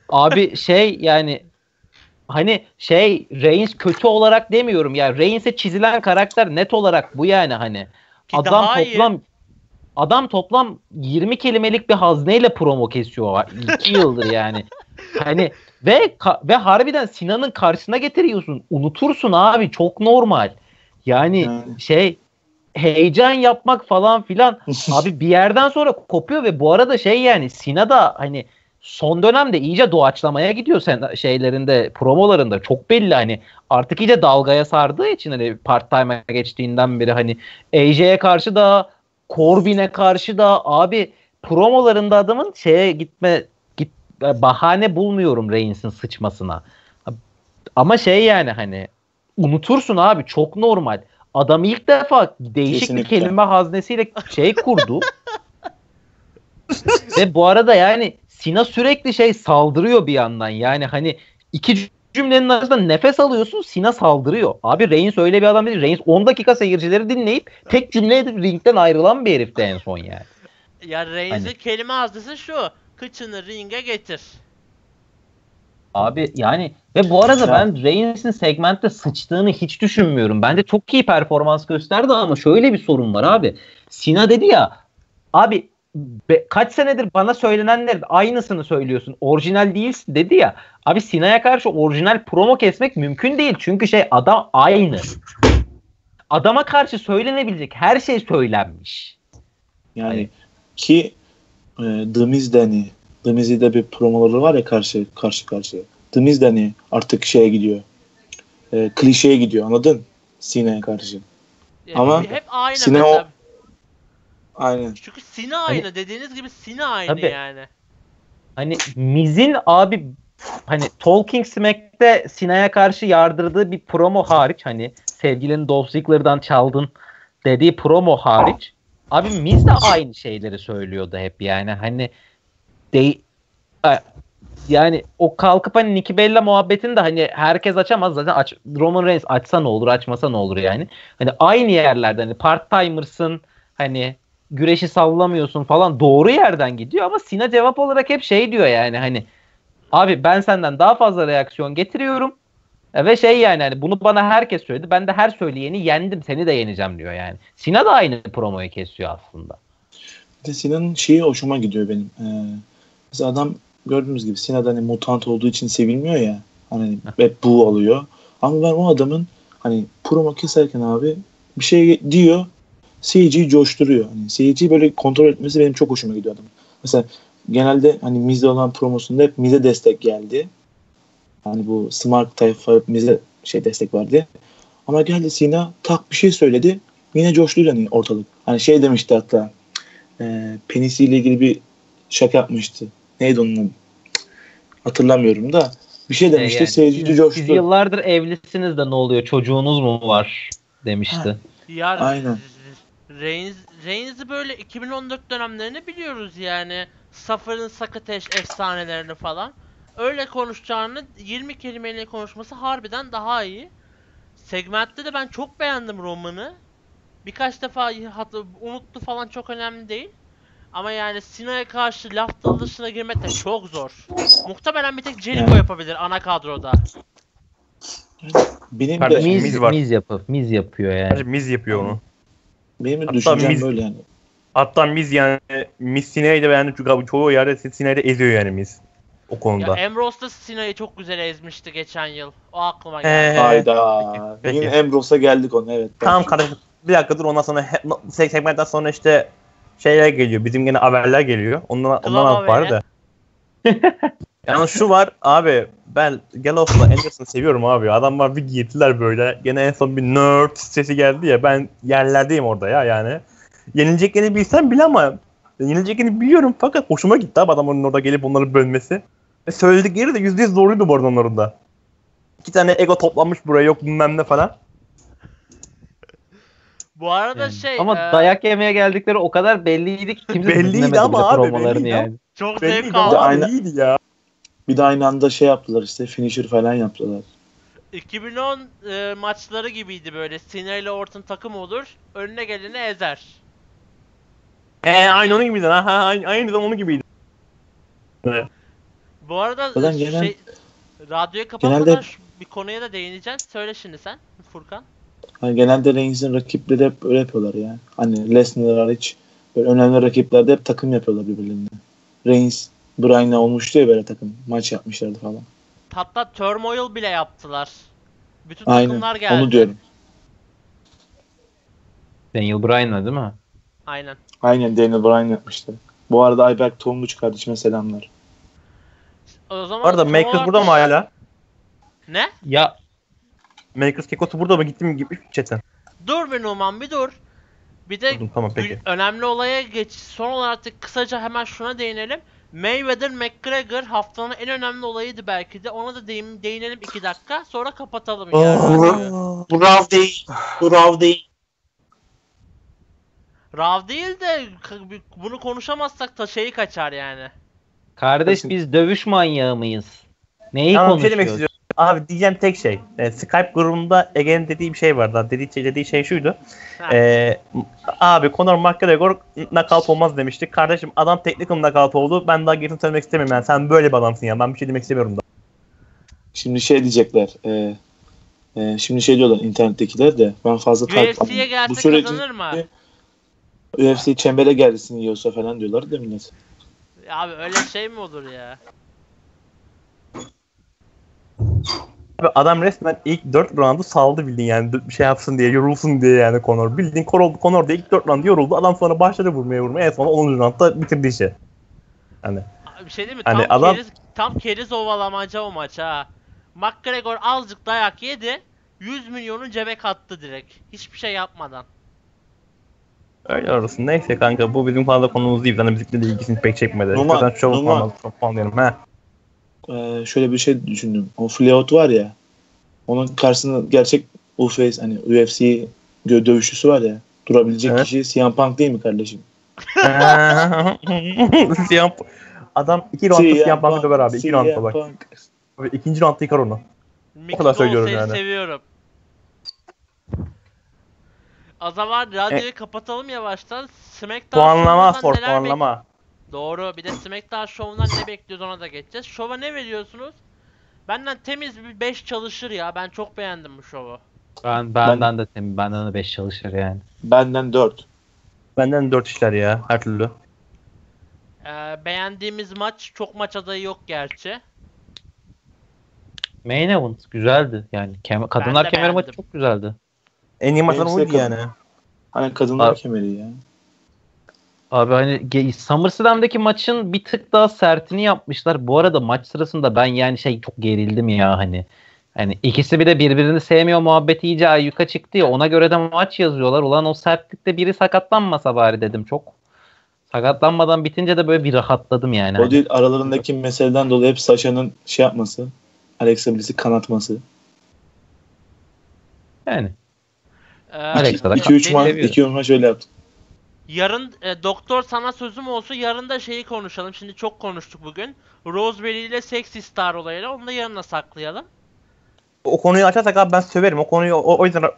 Abi şey yani hani şey Reigns kötü olarak demiyorum ya. Yani Reigns'e çizilen karakter net olarak bu yani hani. Adam toplam 20 kelimelik bir hazneyle promo kesiyor 2 yıldır yani. Hani ve harbiden Sinan'ın karşısına getiriyorsun. Unutursun abi, çok normal. Yani. Şey heyecan yapmak falan filan abi bir yerden sonra kopuyor ve bu arada şey yani Sina da hani son dönemde iyice doğaçlamaya gidiyor şeylerinde, promolarında çok belli hani artık iyice dalgaya sardığı için hani part-time'a geçtiğinden beri hani AJ'ye karşı da Corbin'e karşı da abi promolarında adamın şeye git bahane bulmuyorum Reigns'in sıçmasına. Ama şey yani hani unutursun abi, çok normal. Adam ilk defa değişik bir kelime haznesiyle şey kurdu. Ve bu arada yani Sina sürekli şey saldırıyor bir yandan. Yani hani iki cümlenin arasında nefes alıyorsun, Sina saldırıyor. Abi Reigns öyle bir adam değil. Reigns 10 dakika seyircileri dinleyip tek cümleyle ringden ayrılan bir herifti en son yani. Ya Reigns'in hani kelime haznesi şu: kıçını ringe getir. Abi yani ve bu arada ben Reigns'in segmentte sıçtığını hiç düşünmüyorum. Bence çok iyi performans gösterdi ama şöyle bir sorun var abi. Sina dedi ya abi kaç senedir bana söylenenlerin aynısını söylüyorsun, orijinal değilsin dedi ya. Abi Sina'ya karşı orijinal promo kesmek mümkün değil. Çünkü şey adam aynı. Adama karşı söylenebilecek her şey söylenmiş. Yani ki The Miz'de hani The Miz'de de bir promoları var ya karşı karşıya. The Miz'de hani artık şeye gidiyor. Klişeye gidiyor, anladın? Sina'ya karşı. Yani ama hep aynı Sina o... Aynen. Çünkü Sina aynı. Hani, dediğiniz gibi Sina aynı tabii, yani. Hani Miz'in abi hani Talking Smack'te Sina'ya karşı yardırdığı bir promo hariç, hani sevgilinin Dolph Ziggler'dan çaldın dediği promo hariç abi Miz de aynı şeyleri söylüyordu hep yani hani yani o kalkıp hani Nikki Bella muhabbetini de hani herkes açamaz zaten, Roman Reigns açsa ne olur açmasa ne olur yani. Hani aynı yerlerden hani part timer'sın, hani güreşi sallamıyorsun falan, doğru yerden gidiyor ama Sina cevap olarak hep şey diyor yani hani abi ben senden daha fazla reaksiyon getiriyorum ve şey yani hani bunu bana herkes söyledi, ben de her söyleyeni yendim, seni de yeneceğim diyor yani. Sina da aynı promoyu kesiyor aslında. Bir de Sina'nın şeyi hoşuma gidiyor benim. Mesela adam gördüğünüz gibi Sina'da hani mutant olduğu için sevilmiyor ya hani hep bu alıyor ama ben o adamın hani promo keserken abi bir şey diyor, seyirciyi coşturuyor. Hani seyirciyi böyle kontrol etmesi benim çok hoşuma gidiyor adamın. Mesela genelde hani Miz'de olan promosunda hep Miz'e destek geldi. Hani bu Smart tayfa hep Miz'e şey destek verdi. Ama geldi Sina tak bir şey söyledi. Yine coştuydu hani ortalık. Hani şey demişti hatta penisiyle ilgili bir şaka yapmıştı. Neydi onun adı? Hatırlamıyorum da. Bir şey demişti yani, seyirciyi coştu. Siz yıllardır evlisiniz de ne oluyor? Çocuğunuz mu var? Demişti. Ya, aynen. Reigns'i böyle 2014 dönemlerini biliyoruz yani. Safar'ın Sakateş efsanelerini falan. Öyle konuşacağını 20 kelimeyle konuşması harbiden daha iyi. Segmentte de ben çok beğendim Roman'ı. Birkaç defa unuttu falan, çok önemli değil. Ama yani Sina'ya karşı laf dalışına girmek de çok zor. Muhtemelen bir tek Jericho yapabilir ana kadroda. Benim kardeşim, de Miz yapıyor yani. Miz yapıyor onu. Benim de düşüncem böyle yani. Hatta Miz yani Miz Sina'yı da beğendim çünkü çoğu yerde Sina'yı da eziyor yani Miz o konuda. Ya Ambrose da Sina'yı çok güzel ezmişti geçen yıl. O aklıma geldi. Hayda. Yine Ambrose'a geldik onu, evet. Tamam kardeşim bir dakika dur, ondan sonra segmentten sonra işte şeyler geliyor. Bizim gene haberler geliyor. Ondan var da. Yani şu var abi, ben Gallows'la Anderson'ı seviyorum abi. Adamlar bir giyirdiler böyle. Gene en son bir nerd sesi geldi ya. Ben yerlerdeyim orada ya yani. Yenileceklerini bilsem bile ama yenileceklerini biliyorum fakat hoşuma gitti abi adamların orada gelip onları bölmesi. Ve söyledikleri de %100 zorluydu bu arada onların da. İki tane ego toplanmış buraya, yok bilmem ne falan. Bu arada şey... Ama dayak yemeye geldikleri o kadar belliydi ki kimse dinlemedi ama abi, promolarını yani. Çok zevk aldı. İyiydi ya. Bir de aynı anda şey yaptılar işte, finisher falan yaptılar. 2010 maçları gibiydi böyle. Cena ile Orton takım olur, önüne geleni ezer. Aynı onun gibiydi. Aynı onun gibiydi. Bu arada şey, radyoyu kapatmadan genelde, bir konuya da değineceğim. Söyle şimdi sen Furkan. Hani genelde Reigns'in rakipleri hep öyle yapıyorlar ya. Hani Lesnar hariç böyle önemli rakiplerde hep takım yapıyorlar birbirlerine. Reigns Brian'la olmuştu ya böyle takım. Maç yapmışlardı falan. Hatta Turmoil bile yaptılar. Bütün takımlar geldi. Aynen onu diyorum. Daniel Bryan'la değil mi? Aynen Daniel Bryan yapmıştı. Bu arada Ayberk Tonguç kardeşime selamlar. O zaman arada Makers burada mı hala? Ne? Ya Makers Kekotu burada mı? Gittim gitmiş chatten. Dur be Numan bir dur. Bir de tamam, önemli olaya geç. Son olarak artık kısaca hemen şuna değinelim. Mayweather McGregor haftanın en önemli olayıydı belki de. Ona da değinelim 2 dakika. Sonra kapatalım. Bu Raw değil. Bu Raw değil. Raw değil de bunu konuşamazsak da şeyi kaçar yani. Kardeş biz dövüş manyağı mıyız? Neyi tamam, konuşuyoruz? Şey abi diyeceğim tek şey. Skype grubunda Ege'nin dediği bir şey vardı. Dediği şey şuydu. Abi Conor McGregor knockout olmaz demiştik. Kardeşim adam teknikim knockout oldu. Ben daha gerisini söylemek istemiyorum. Yani sen böyle bir adamsın ya. Ben bir şey demek istemiyorum da. Şimdi şey diyecekler. Şimdi şey diyorlar internettekiler de. Ben fazla takip UFC'ye gelse kazanır mı? UFC çembere gelsin yiyorsa falan diyorlar değil mi? Abi öyle şey mi olur ya? Abi adam resmen ilk 4 roundu saldı bildiğin yani bir şey yapsın diye yorulsun diye yani Conor. Bildiğin Conor'da ilk 4 roundu yoruldu. Adam sonra başladı vurmaya. En sonra 10. roundda bitirdi işi. Hani bir şey değil mi? Hani tam keriz ovalamaca o maç ha. McGregor azıcık dayak yedi. 100 milyonu cebe kattı direkt. Hiçbir şey yapmadan. Öyle orası. Neyse kanka bu bizim fazla konumuz değil. Yani bizimle de ilgisini pek çekmedi. Numan, Numan. Şöyle bir şey düşündüm. O Flayout var ya. Onun karşısında gerçek hani UFC dövüşçüsü var ya. Durabilecek evet. Kişi CM Punk değil mi kardeşim? Adam 2 round'da CM Punk'ı döver abi. 2 round'da bak. Abi 2. round'da yıkar onu. O kadar söylüyorum yani. Seviyorum. Azavar radyoyu kapatalım yavaştan. SmackDown puanlama. Doğru. Bir de SmackDown Show'undan ne bekliyoruz ona da geçeceğiz. Show'a ne veriyorsunuz? Benden temiz bir 5 çalışır ya. Ben çok beğendim bu show'u. Benden de temiz. Benden de 5 çalışır yani. Benden 4. Benden 4 işler ya. Her türlü. Beğendiğimiz maç. Çok maç adayı yok gerçi. Main event güzeldi. Yani kadınlar kemer maçı çok güzeldi. En iyi maçlar oydu yani. Hani kadınlar kemeri ya. Abi hani SummerSlam'daki maçın bir tık daha sertini yapmışlar. Bu arada maç sırasında ben yani çok gerildim ya hani. Hani ikisi bir de birbirini sevmiyor muhabbeti iyice ayyuka çıktı ya. Ona göre de maç yazıyorlar. Ulan o sertlikte biri sakatlanmasa bari dedim çok. Sakatlanmadan bitince de böyle bir rahatladım yani. O değil aralarındaki meseleden dolayı hep Sasha'nın yapması. Alexa Bliss'i kanatması. Yani. 2-3 maç öyle yaptık. Yarın doktor sana sözüm olsun yarın da şeyi konuşalım. Şimdi çok konuştuk bugün. Rosemary ile Sexy Star olayıyla onu da yarına saklayalım. O konuyu açarsak abi ben söverim. O konuyu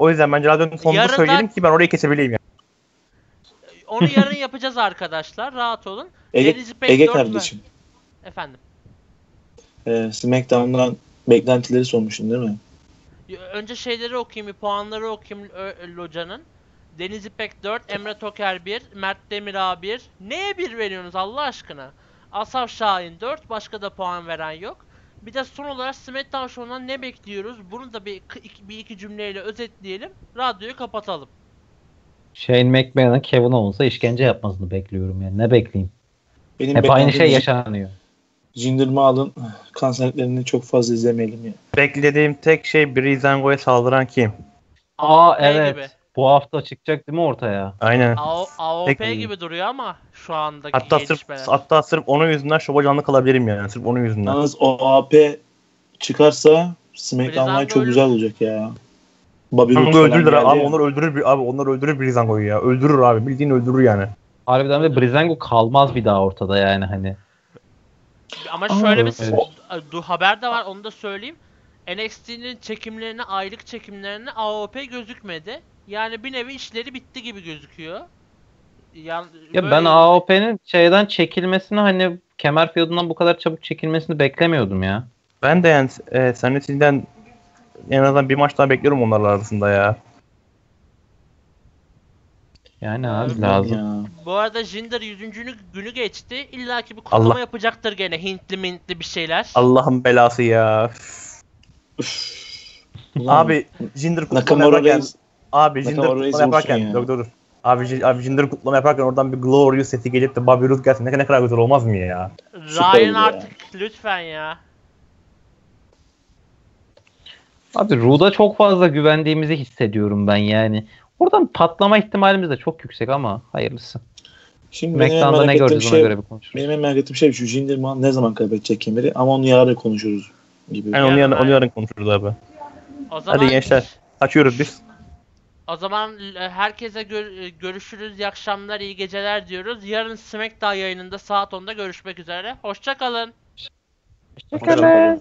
o yüzden bence radyonun sonunda söyleyelim ki ben orayı kesebileyim yani. Onu yarın yapacağız arkadaşlar. Rahat olun. Ege kardeşim. Efendim. SmackDown'dan beklentileri sormuşsun değil mi? Önce şeyleri okuyayım, puanları okuyayım Loca'nın. Deniz İpek 4, Emre Toker 1, Mert Demir A 1. Neye 1 veriyorsunuz Allah aşkına? Asaf Şahin 4, başka da puan veren yok. Bir de son olarak SmackDown Show'dan ne bekliyoruz? Bunu da bir iki cümleyle özetleyelim. Radyoyu kapatalım. Shane McMahon'ın Kevin Owens'a işkence yapmasını bekliyorum yani. Ne bekleyeyim? Benim hep aynı şey yaşanıyor. Jinder Mahal'ın kanserlerini çok fazla izlemeyelim ya. Beklediğim tek şey Breezango'ya saldıran kim? AOP evet. Gibi. Bu hafta çıkacak değil mi ortaya? Aynen. AOP gibi duruyor ama şu andaki hatta sırf onun yüzünden şova canlı kalabilirim yani. Sırf onun yüzünden. Yalnız AOP çıkarsa SmackDown'lar çok güzel olacak ya. Onu öldürürler abi. Onlar öldürür abi. Onlar öldürür Breezango'yu ya. Öldürür abi. Bildiğin öldürür yani. Harbiden de Breezango kalmaz bir daha ortada yani hani. Ama şöyle bir haber de var onu da söyleyeyim. NXT'nin çekimlerine, aylık çekimlerine AOP gözükmedi. Yani bir nevi işleri bitti gibi gözüküyor. Yani ya ben AOP'nin şeyden çekilmesini hani kemer fiyodundan bu kadar çabuk çekilmesini beklemiyordum ya. Ben de yani Sanit'den en azından bir maç daha bekliyorum onlarla arasında ya. Yani abi lazım. Ya. Bu arada Jinder 100. günü geçti. İlla ki bir kutlama yapacaktır gene. Hintli mintli bir şeyler. Allah'ın belası ya. Abi Jinder kutlama yaparken. Abi Jinder kutlama yaparken oradan bir Glorious seti gelip de Bobby Roode gelsin. Ne kadar güzel olmaz mı ya? Ryan artık ya. Lütfen ya. Abi Roode'a çok fazla güvendiğimizi hissediyorum ben yani. Buradan patlama ihtimalimiz de çok yüksek ama hayırlısı. Şimdi McDonald'da ne gördüğümüze göre bir konuşuruz. Benim en merak ettiğim şey şu. Jinder Mahal ne zaman kaybedecek kemeri? Ama onu yarın konuşuruz gibi. Yani onu yarın konuşuruz abi. O zaman, hadi gençler. Açıyoruz biz. O zaman herkese görüşürüz. İyi akşamlar, iyi geceler diyoruz. Yarın SmackDown yayınında saat 10'da görüşmek üzere. Hoşça kalın. Hoşça kalın.